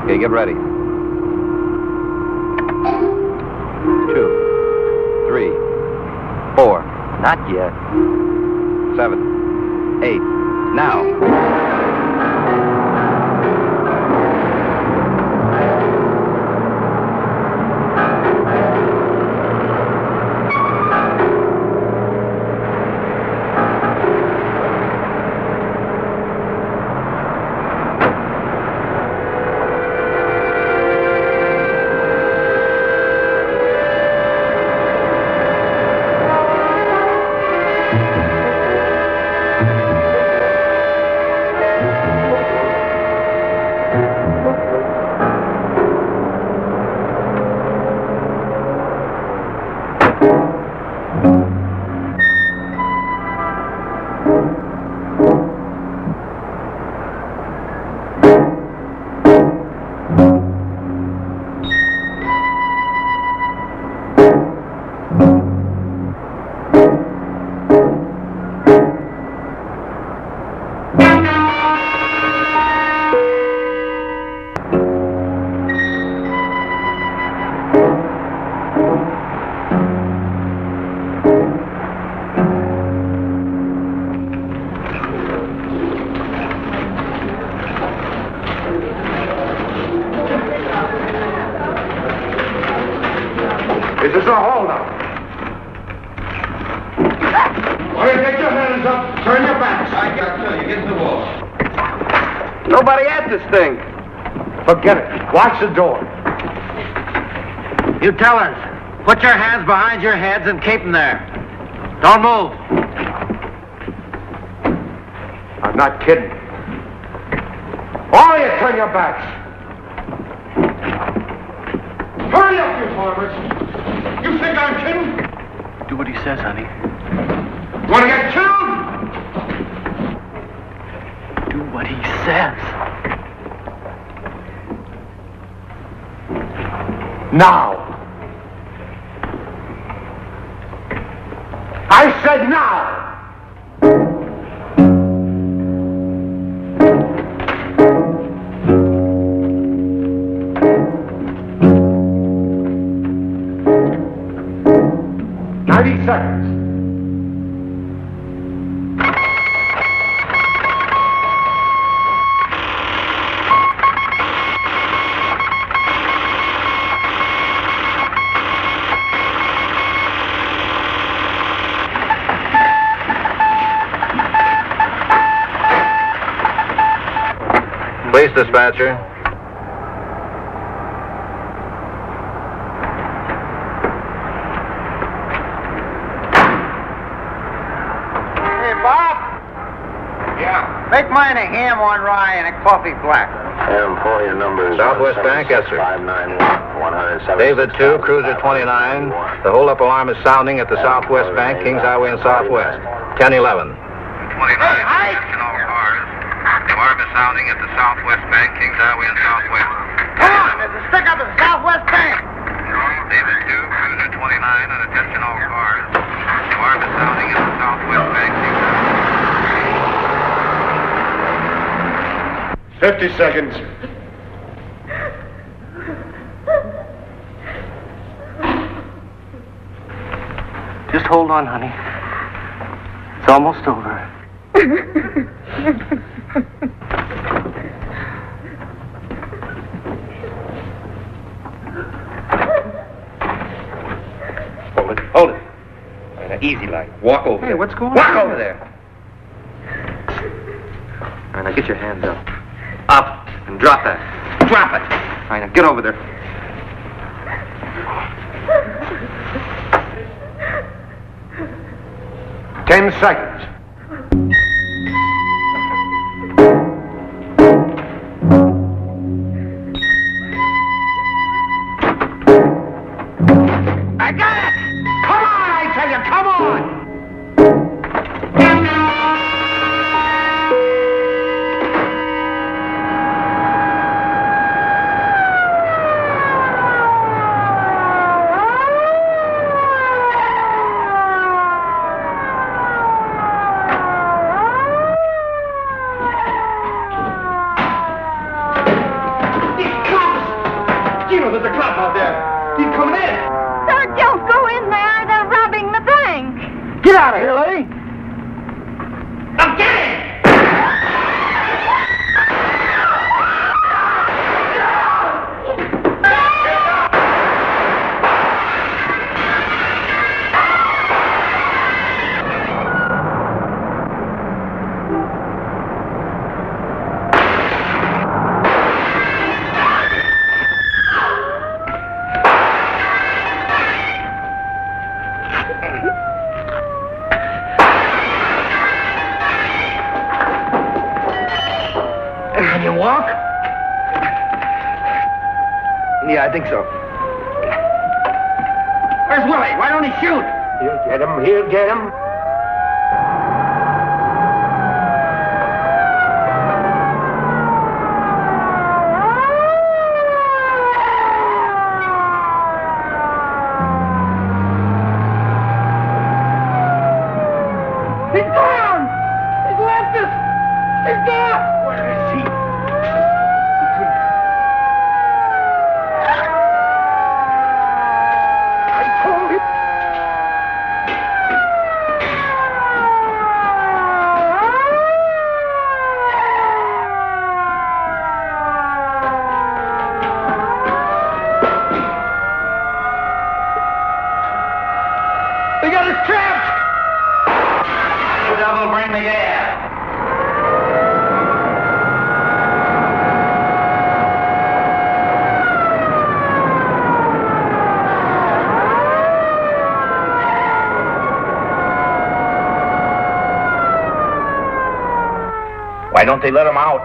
Okay, get ready. 2, 3, 4. Not yet. 7, 8. Now. Forget it. Watch the door. You tellers, put your hands behind your heads and keep them there. Don't move. I'm not kidding. All of you, turn your backs. Hurry up, you farmers. You think I'm kidding? Do what he says, honey. You want to get killed? Do what he says. Now! I said now. Police dispatcher. Hey, Bob? Yeah? Make mine a ham on rye and a coffee black. M4, your number is Southwest Bank, yes, sir. 591-107. David 2, Cruiser 29. The hold-up alarm is sounding at the Southwest Bank, Kings Highway and Southwest. 1011. 29. Sounding at the Southwest Bank, Kings Highway and Southwest. Come on, there's a stick up at the Southwest Bank. David 2, Cruiser 29, and attention all cars. The alarm is sounding at the Southwest Bank, Kings Highway. 50 seconds. Just hold on, honey. It's almost over. Hold it. Easy like. Walk over. Hey, what's going on? Walk over there. All right, now get your hands up. Up. And drop that. Drop it. All right, now get over there. Ten seconds. I think so. Where's Willie? Why don't he shoot? He'll get him. He'll get him. Why don't they let him out?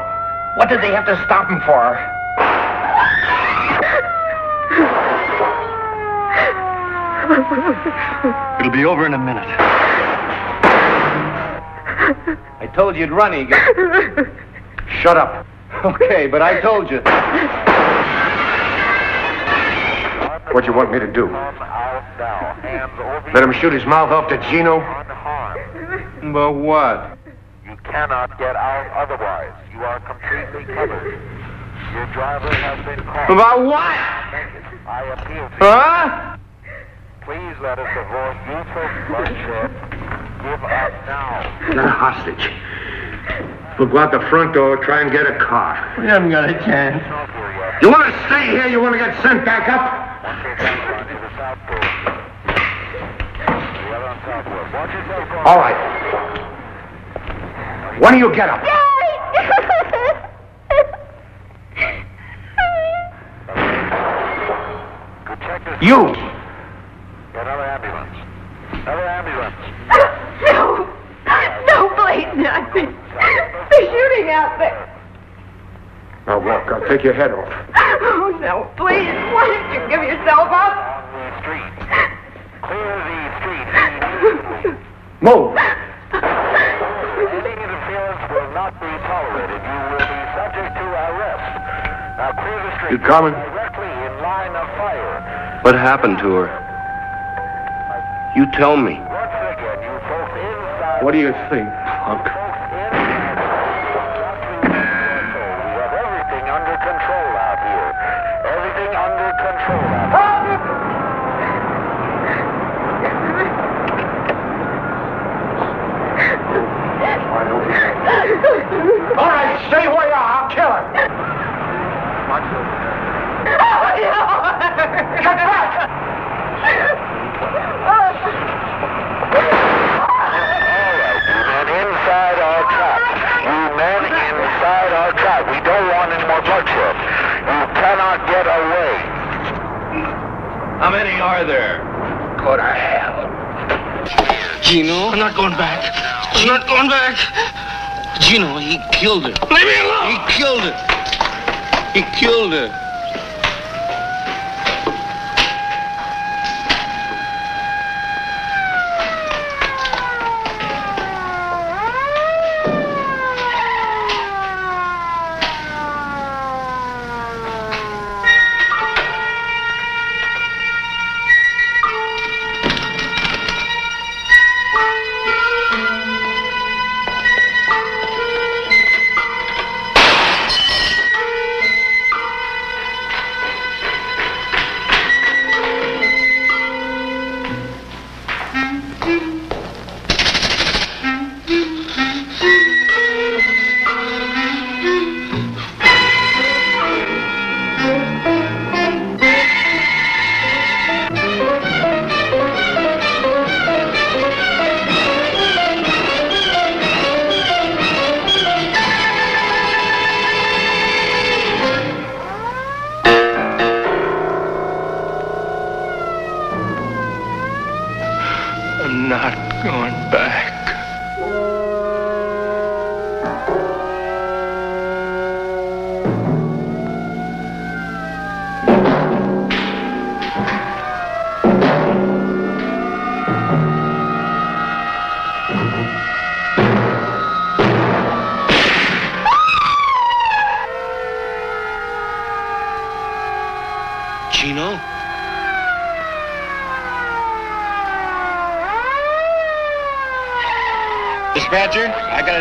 What did they have to stop him for? It'll be over in a minute. I told you you'd run, Egan. Shut up. Okay, but I told you. What do you want me to do? Let him shoot his mouth off to Gino? Well, what? You cannot get out otherwise. You are completely covered. Your driver has been called. About what? I appeal to you. Huh? Please let us avoid mutual bloodshed. Give up now. You're a hostage. We'll go out the front door, try and get a car. We haven't got a chance. You want to stay here? You want to get sent back up? Once you're down to the south door. The other on south door. Watch yourself on. All right. When do you get up? You! Another ambulance. Another ambulance. No! No, please, not. They're shooting out there. Now walk. I'll take your head off. Oh, no, please. Why don't you give yourself up? On the street. Clear the street. Move! Any interference will not be tolerated. You will be subject to arrest. Now clear the street. You coming? Directly in line of fire. What happened to her? You tell me. What do you think, punk? We have everything under control out here. Everything under control out here. All right, stay where you are. I'll kill her. Oh, no! Come back! All right, you men inside our trap. You men inside our trap. We don't want any more bloodshed. You cannot get away. How many are there? Go to hell. Gino? I'm not going back. I'm not going back. Gino, he killed her. Leave me alone! He killed her. He killed her.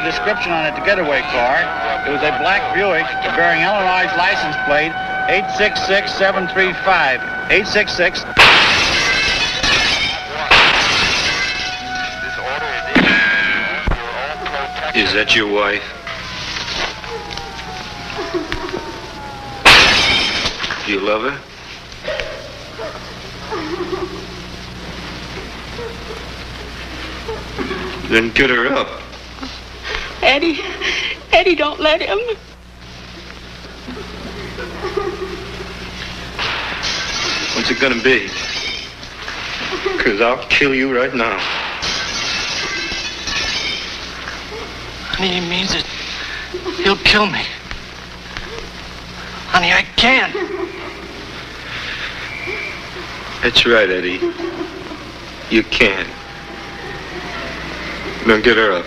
Description on a getaway car. It was a black Buick bearing Illinois license plate 866735. 866. Is that your wife? Do you love her? Then get her up. Eddie, don't let him. What's it gonna be? 'Cause I'll kill you right now. Honey, he means it. He'll kill me. Honey, I can't. That's right, Eddie. You can. Now get her up.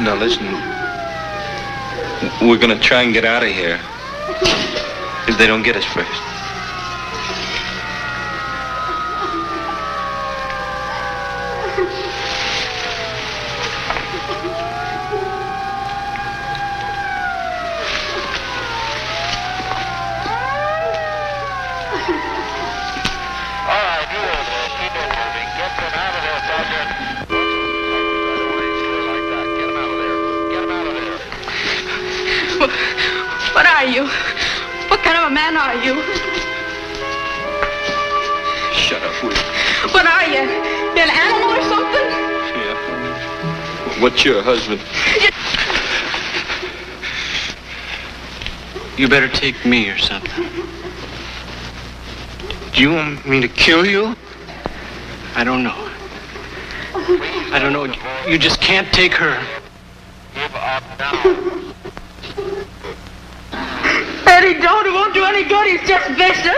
Now listen, we're gonna try and get out of here. if they don't get us first. What's your husband? You better take me or something. Do you want me to kill you? I don't know. I don't know. You just can't take her. Give up now. Eddie, don't. It won't do any good. He's just vicious.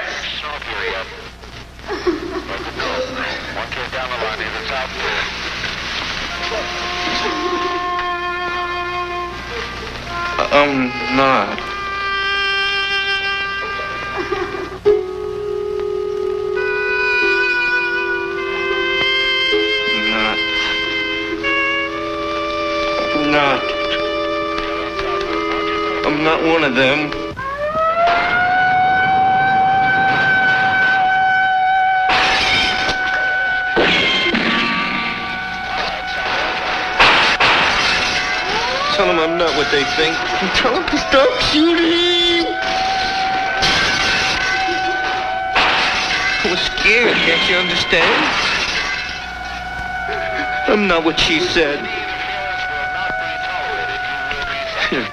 I'm not. I'm not one of them. Tell them I'm not what they think. Tell them to stop shooting. I was scared, can't you understand? I'm not what she said. Here.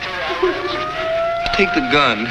Take the gun.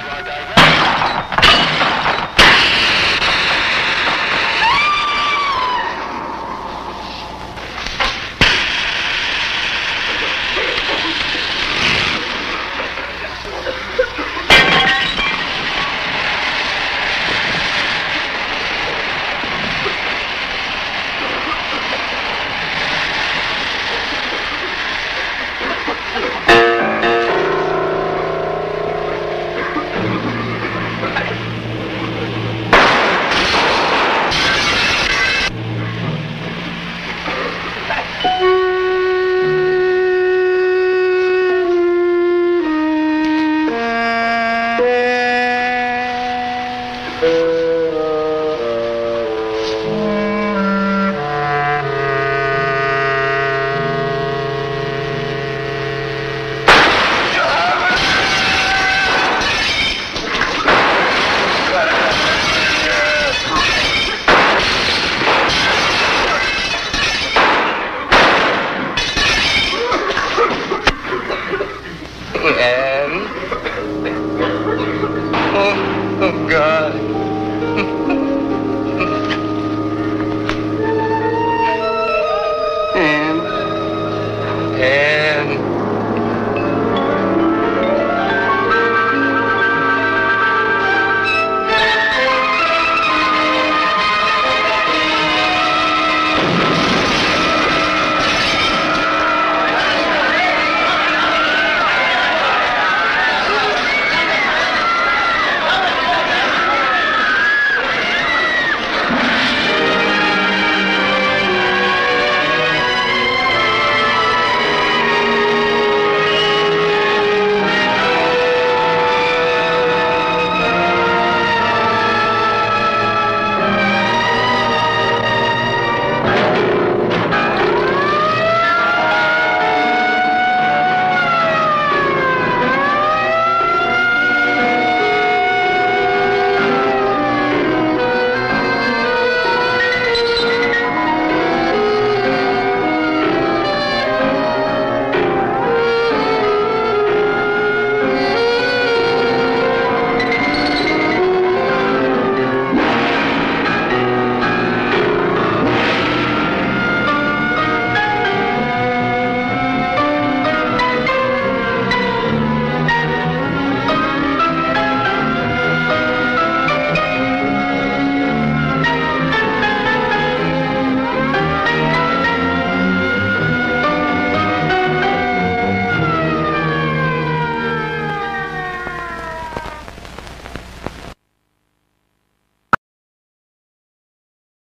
Oh, God.